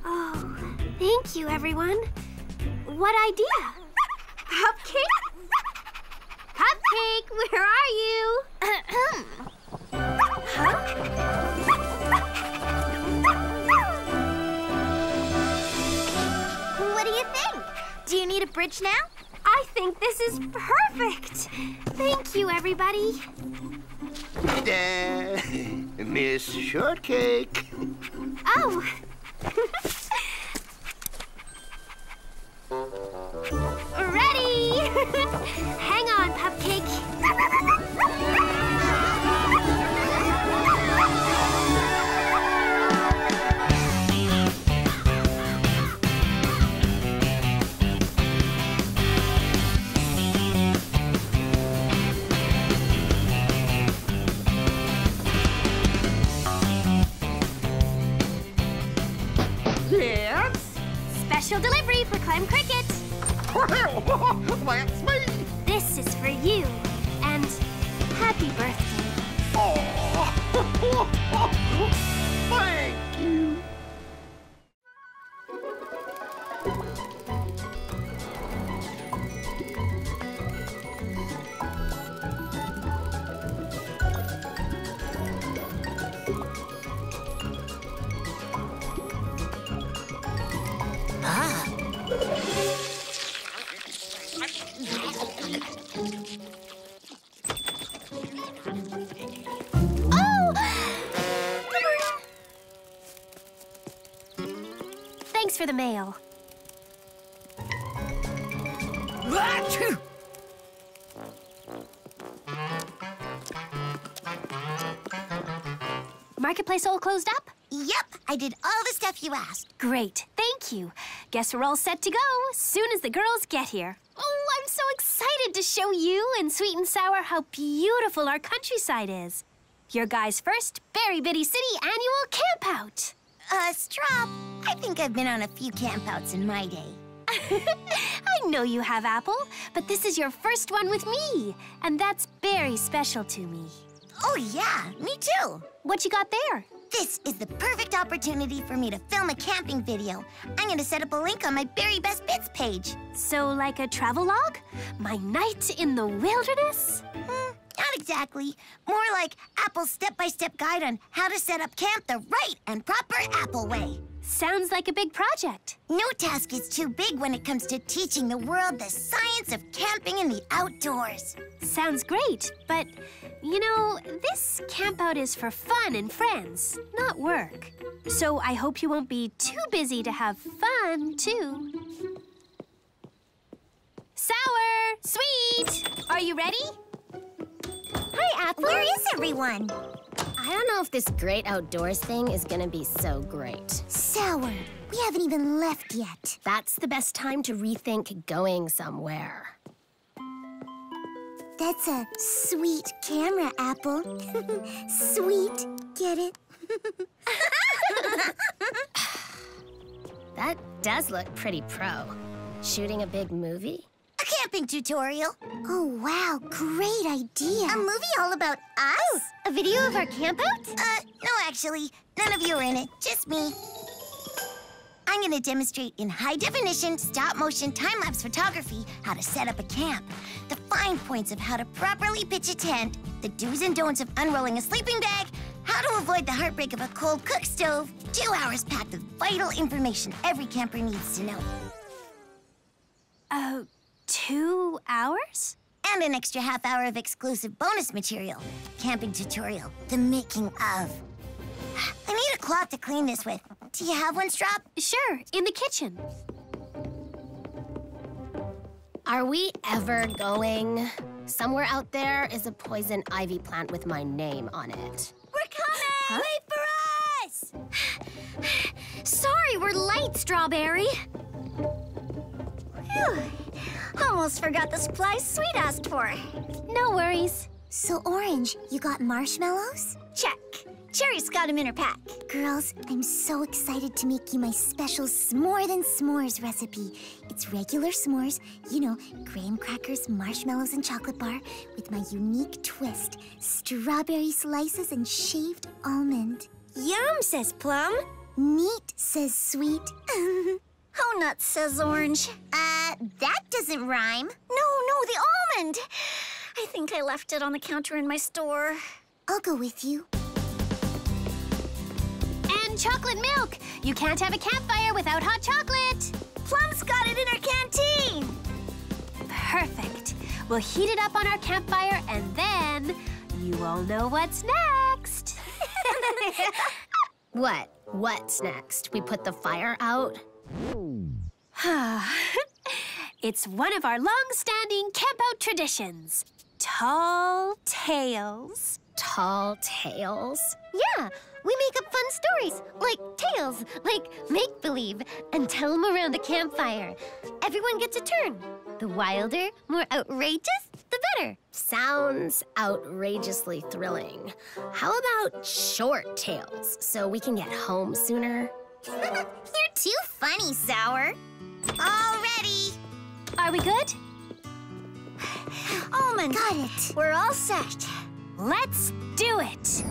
Oh, thank you, everyone. What idea? Cupcake? Cupcake, where are you? Huh? What do you think? Do you need a bridge now? I think this is perfect. Thank you, everybody. Uh, Miss Shortcake. Oh. Ready! Hang on, Pupcake. Yes? Special delivery for Clement Cricket. That's me. This is for you, and happy birthday. Oh, thank you. For the mail. Achoo! Marketplace all closed up? Yep, I did all the stuff you asked. Great, thank you. Guess we're all set to go soon as the girls get here. Oh, I'm so excited to show you and Sweet and Sour how beautiful our countryside is. Your guys' first Berry Bitty City annual campout. Uh, Strop, I think I've been on a few campouts in my day. I know you have, Apple, but this is your first one with me, and that's very special to me. Oh, yeah, me too. What you got there? This is the perfect opportunity for me to film a camping video. I'm going to set up a link on my Berry Best Bits page. So, like a travel log? My night in the wilderness? Hmm. Not exactly. More like Apple's step-by-step guide on how to set up camp the right and proper Apple way. Sounds like a big project. No task is too big when it comes to teaching the world the science of camping in the outdoors. Sounds great, but, you know, this campout is for fun and friends, not work. So I hope you won't be too busy to have fun, too. Sour! Sweet! Are you ready? Hi, Apple. Where is everyone? I don't know if this great outdoors thing is gonna be so great. Sour, we haven't even left yet. That's the best time to rethink going somewhere. That's a sweet camera, Apple. Sweet, get it? That does look pretty pro. Shooting a big movie? A camping tutorial. Oh, wow, great idea. A movie all about us? Oh, a video of our campout? Uh, no, actually, none of you are in it, just me. I'm gonna demonstrate in high definition, stop motion, time-lapse photography how to set up a camp, the fine points of how to properly pitch a tent, the do's and don'ts of unrolling a sleeping bag, how to avoid the heartbreak of a cold cook stove, two hours packed with vital information every camper needs to know. Oh. Uh, Two hours? And an extra half hour of exclusive bonus material. Camping tutorial, the making of. I need a cloth to clean this with. Do you have one, Strop? Sure, in the kitchen. Are we ever going? Somewhere out there is a poison ivy plant with my name on it. We're coming! Huh? Wait for us! Sorry, we're late, Strawberry. Whew. Almost forgot the supplies Sweet asked for. No worries. So, Orange, you got marshmallows? Check. Cherry's got them in her pack. Girls, I'm so excited to make you my special S'more Than S'mores recipe. It's regular s'mores, you know, graham crackers, marshmallows, and chocolate bar, with my unique twist, strawberry slices and shaved almond. Yum, says Plum. Neat, says Sweet. Oh, nuts, says Orange. Uh, that doesn't rhyme. No, no, the almond. I think I left it on the counter in my store. I'll go with you. And chocolate milk. You can't have a campfire without hot chocolate. Plum's got it in her canteen. Perfect. We'll heat it up on our campfire, and then you all know what's next. What? What's next? We put the fire out? It's one of our long-standing campout traditions. Tall tales. Tall tales? Yeah, we make up fun stories, like tales, like make-believe, and tell them around the campfire. Everyone gets a turn. The wilder, more outrageous, the better. Sounds outrageously thrilling. How about short tales, so we can get home sooner? You're too funny, Sour. All ready. Are we good? Almond. Got it. We're all set. Let's do it.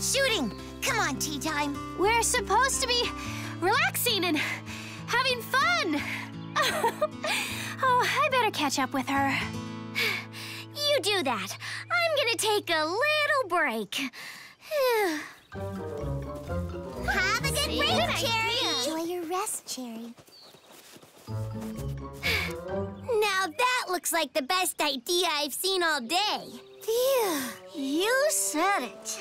Shooting! Come on, tea time. We're supposed to be relaxing and having fun. Oh, I better catch up with her. You do that. I'm gonna take a little break. Have a good break, Cherry. Enjoy your rest, Cherry. Now that looks like the best idea I've seen all day. Phew. You said it.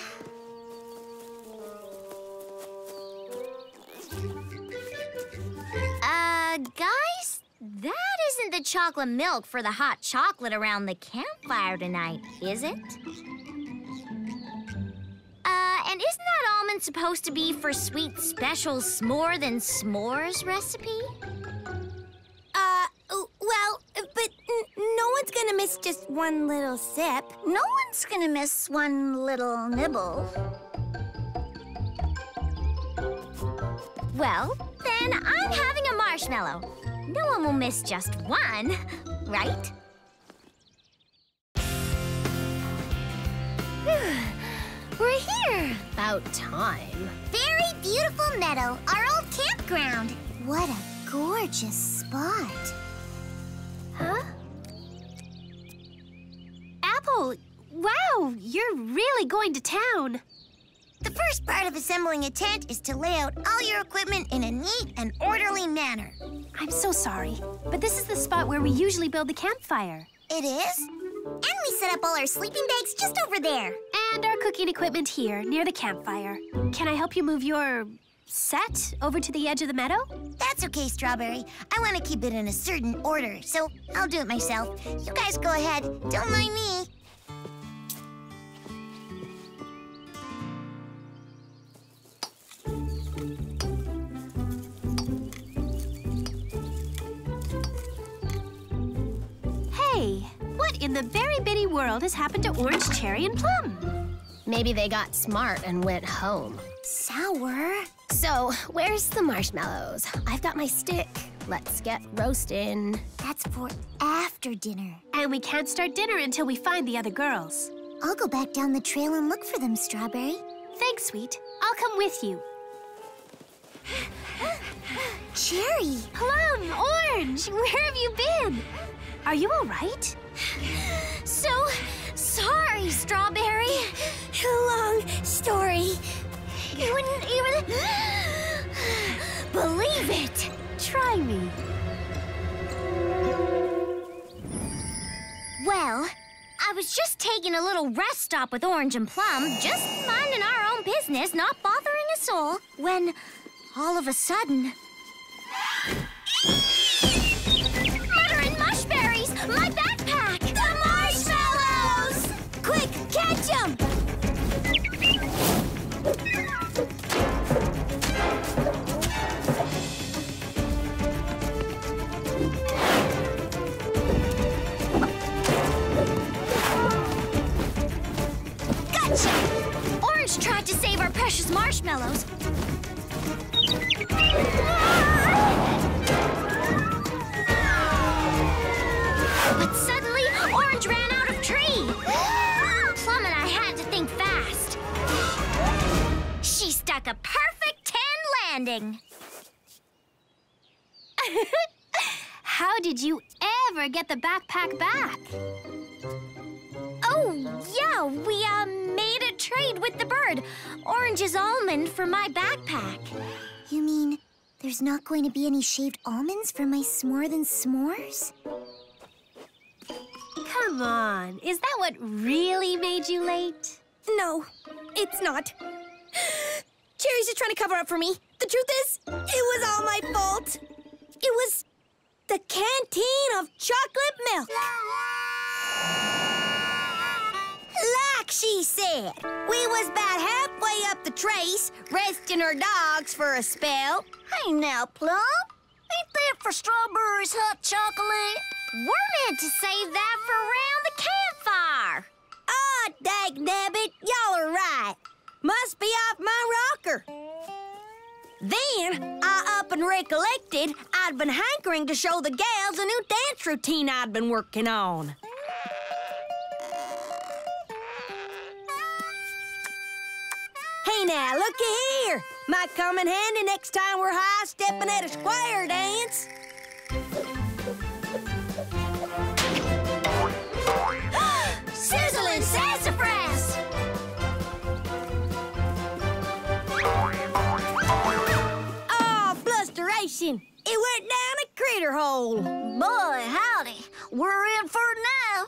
Uh, guys, That isn't the chocolate milk for the hot chocolate around the campfire tonight, is it? Uh, and isn't that almond supposed to be for sweet special s'more than s'mores recipe? Uh, well, but no one's gonna miss just one little sip. No one's gonna miss one little nibble. Well, then I'm having a marshmallow. No one will miss just one, right? We're here. About time. Very beautiful meadow, our old campground. What a gorgeous spot. Huh? Apple, wow, you're really going to town. The first part of assembling a tent is to lay out all your equipment in a neat and orderly manner. I'm so sorry, but this is the spot where we usually build the campfire. It is? And we set up all our sleeping bags just over there. And our cooking equipment here, near the campfire. Can I help you move your set over to the edge of the meadow? That's okay, Strawberry. I want to keep it in a certain order, so I'll do it myself. You guys go ahead. Don't mind me. What in the berry-bitty world has happened to Orange, Cherry, and Plum? Maybe they got smart and went home. Sour. So, where's the marshmallows? I've got my stick. Let's get roasting. That's for after dinner. And we can't start dinner until we find the other girls. I'll go back down the trail and look for them, Strawberry. Thanks, Sweet. I'll come with you. Cherry! Plum! Orange! Where have you been? Are you all right? So sorry, Strawberry. Long story. You wouldn't even believe it. Try me. Well, I was just taking a little rest stop with Orange and Plum, just minding our own business, not bothering a soul, when all of a sudden... My backpack! The marshmallows! Quick, catch them! Gotcha! Orange tried to save our precious marshmallows. But suddenly, Orange ran out of tree. Plum and I had to think fast. She stuck a perfect ten landing. How did you ever get the backpack back? Oh, yeah, we uh, made a trade with the bird. Orange's almond for my backpack. You mean there's not going to be any shaved almonds for my s'more than s'mores? Come on, is that what really made you late? No, it's not. Cherry's just trying to cover up for me. The truth is, it was all my fault. It was the canteen of chocolate milk. Like she said, we was about halfway up the trace, resting her dogs for a spell. Hey now, Plum, ain't that for Strawberry's hot chocolate? We're meant to save that for around the campfire. Oh, dagnabbit, y'all are right. Must be off my rocker. Then I up and recollected I'd been hankering to show the gals a new dance routine I'd been working on. Hey now, looky here. Might come in handy next time we're high-stepping at a square dance. Sizzling sassafras! Oh, blusteration! It went down a critter hole. Boy, howdy. We're in for now.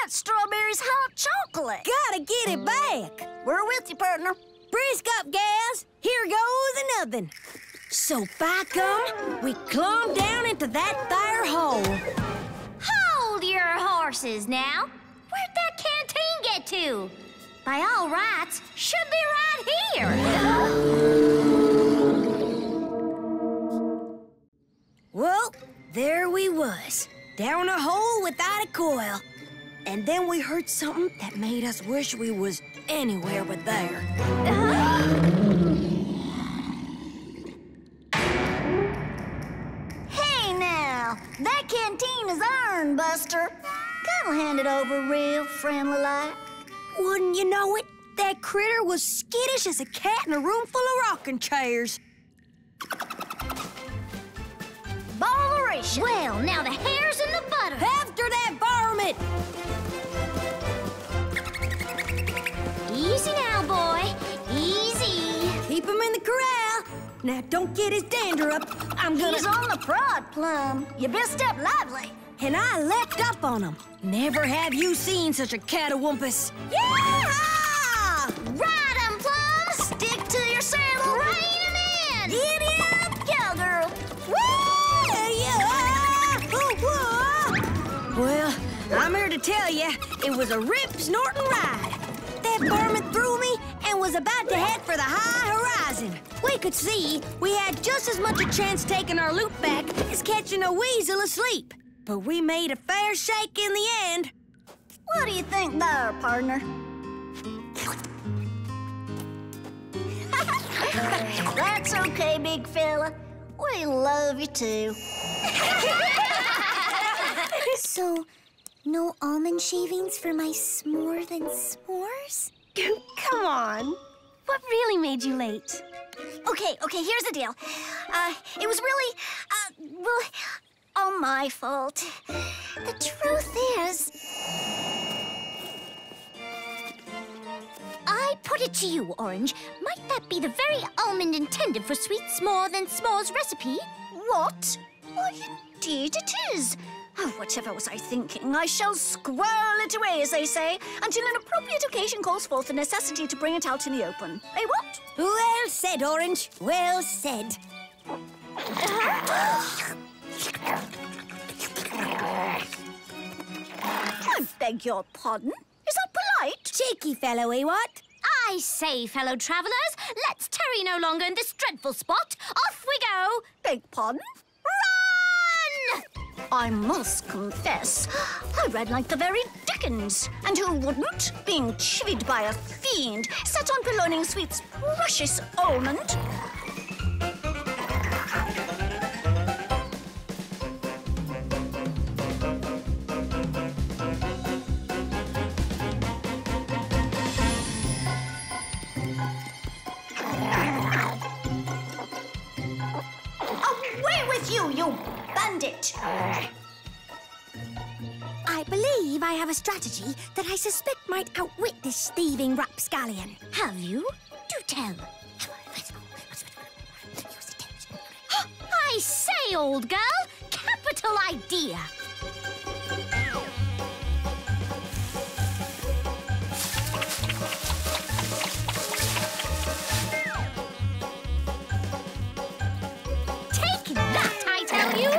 That's Strawberry's hot chocolate. Gotta get it back. We're with you, partner. Brisk up, gals. Here goes nothing. So back up, we climb down into that fire hole. Hold your horses now. Where'd that canteen get to? By all rights, should be right here. Well, there we was, down a hole without a coil. And then we heard something that made us wish we was anywhere but there. Hey now, that canteen is iron, Buster. Come hand it over real friendly-like. Wouldn't you know it, that critter was skittish as a cat in a room full of rocking chairs. Balleration. Well, now the hair's in the butter. After that varmint. Easy now, boy. Easy. Keep him in the corral. Now, don't get his dander up. I'm gonna... He's on the prod, Plum. You best step lively. And I leapt up on him. Never have you seen such a catawampus. Yeah! Ride him, Plum! Stick to your saddle. Rein him in! Giddy up, cowgirl! Woo! Yeah! Well, I'm here to tell you, it was a rip, snorting ride. That varmint threw me and was about to head for the high horizon. We could see we had just as much a chance taking our loot back as catching a weasel asleep. But we made a fair shake in the end. What do you think there, partner? That's okay, big fella. We love you too. So, no almond shavings for my s'more than s'mores? Come on. What really made you late? Okay, okay, here's the deal. Uh, it was really, uh, well... all my fault. The truth is... I put it to you, Orange. Might that be the very almond intended for sweet s'more than s'more's recipe? What? Why, indeed it is. Oh, whatever was I thinking? I shall squirrel it away, as they say, until an appropriate occasion calls forth the necessity to bring it out in the open. Eh, what? Well said, Orange. Well said. Uh-huh. I beg your pardon? Is that polite? Cheeky fellow, eh, what? I say, fellow travellers, let's tarry no longer in this dreadful spot. Off we go. Beg pardon? Run! I must confess, I read like the very dickens. And who wouldn't, being chivied by a fiend, set on purloining Sweet's precious almond? I believe I have a strategy that I suspect might outwit this thieving rapscallion. Have you? Do tell. I say, old girl, capital idea. Take that, I tell you.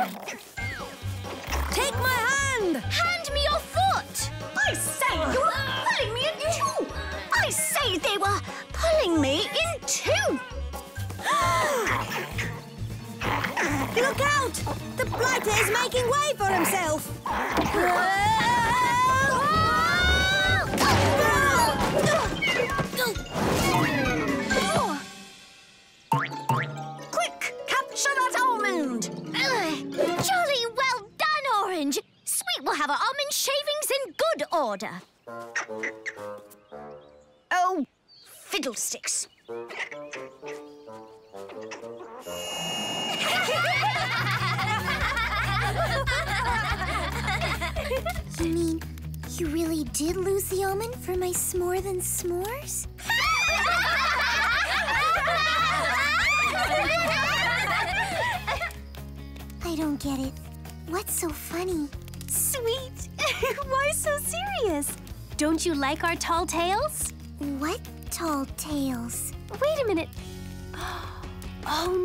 Take my hand! Hand me your foot! I say, you were pulling me in two! I say, they were pulling me in two! Look out! The blighter is making way for himself! Quick, capture that almond! Jolly well done! Sweet will have our almond shavings in good order. Oh, fiddlesticks. You mean, you really did lose the almond for my s'more than s'mores? I don't get it. What's so funny? Sweet! Why so serious? Don't you like our tall tales? What tall tales? Wait a minute. Oh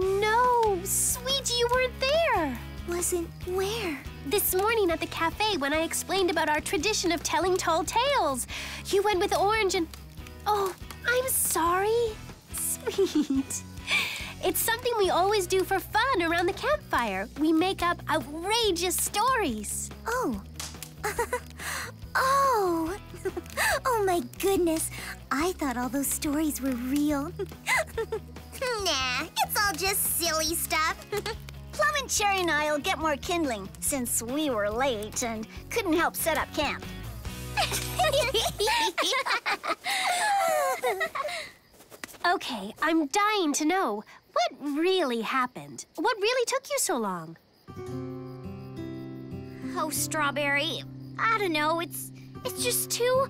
no! Sweetie, you weren't there! Wasn't where? This morning at the cafe when I explained about our tradition of telling tall tales. You went with Orange and... Oh, I'm sorry. Sweet. It's something we always do for fun around the campfire. We make up outrageous stories. Oh. Oh. Oh, my goodness. I thought all those stories were real. Nah, it's all just silly stuff. Plum and Cherry and I'll get more kindling since we were late and couldn't help set up camp. Okay, I'm dying to know. What really happened? What really took you so long? Oh, Strawberry, I don't know. It's, it's just too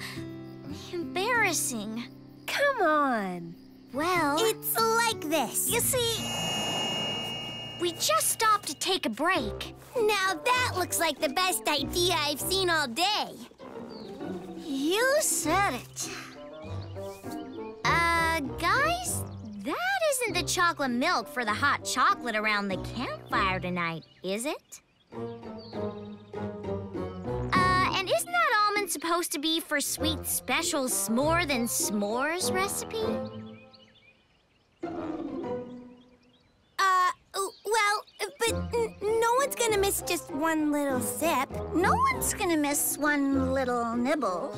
embarrassing. Come on. Well... It's like this. You see... We just stopped to take a break. Now that looks like the best idea I've seen all day. You said it. Uh, guys, that isn't the chocolate milk for the hot chocolate around the campfire tonight, is it? Uh, and isn't that almond supposed to be for sweet special s'more than s'mores recipe? Uh, well, but no one's gonna miss just one little sip. No one's gonna miss one little nibble.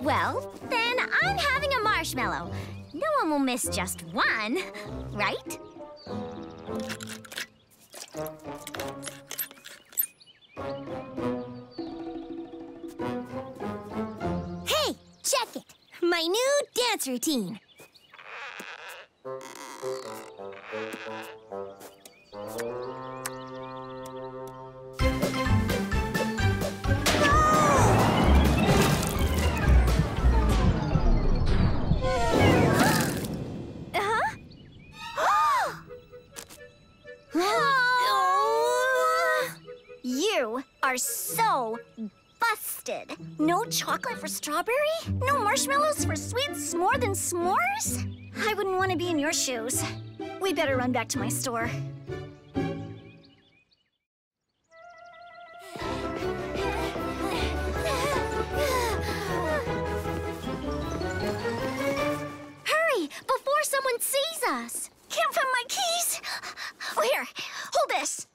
Well, then I'm having a marshmallow. No one will miss just one, right? Hey, check it. My new dance routine. Are so busted. No chocolate for Strawberry? No marshmallows for sweet s'more than s'mores? I wouldn't want to be in your shoes. We better run back to my store. Hurry, before someone sees us. Can't find my keys. Oh, here, hold this.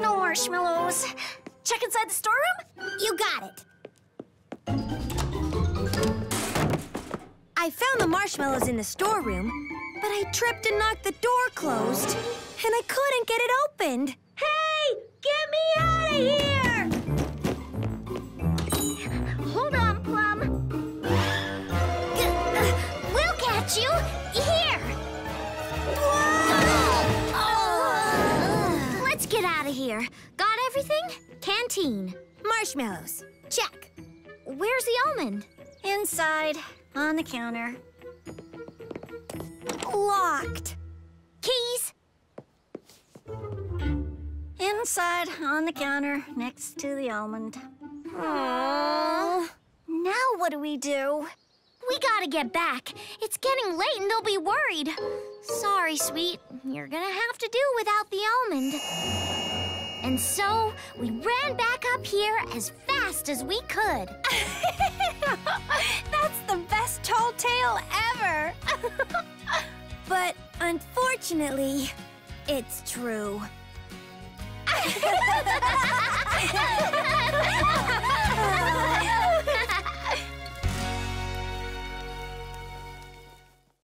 Marshmallows. Check inside the storeroom? You got it. I found the marshmallows in the storeroom, but I tripped and knocked the door closed, and I couldn't get it opened. Hey! Get me out of here! Hold on, Plum. We'll catch you. Here! Whoa! Oh! Let's get out of here. Got everything? Canteen. Marshmallows. Check. Where's the almond? Inside. On the counter. Locked. Keys. Inside. On the counter. Next to the almond. Aww. Now what do we do? We gotta get back. It's getting late and they'll be worried. Sorry, sweet. You're gonna have to do without the almond. And so, we ran back up here as fast as we could. That's the best tall tale ever! But, unfortunately, it's true.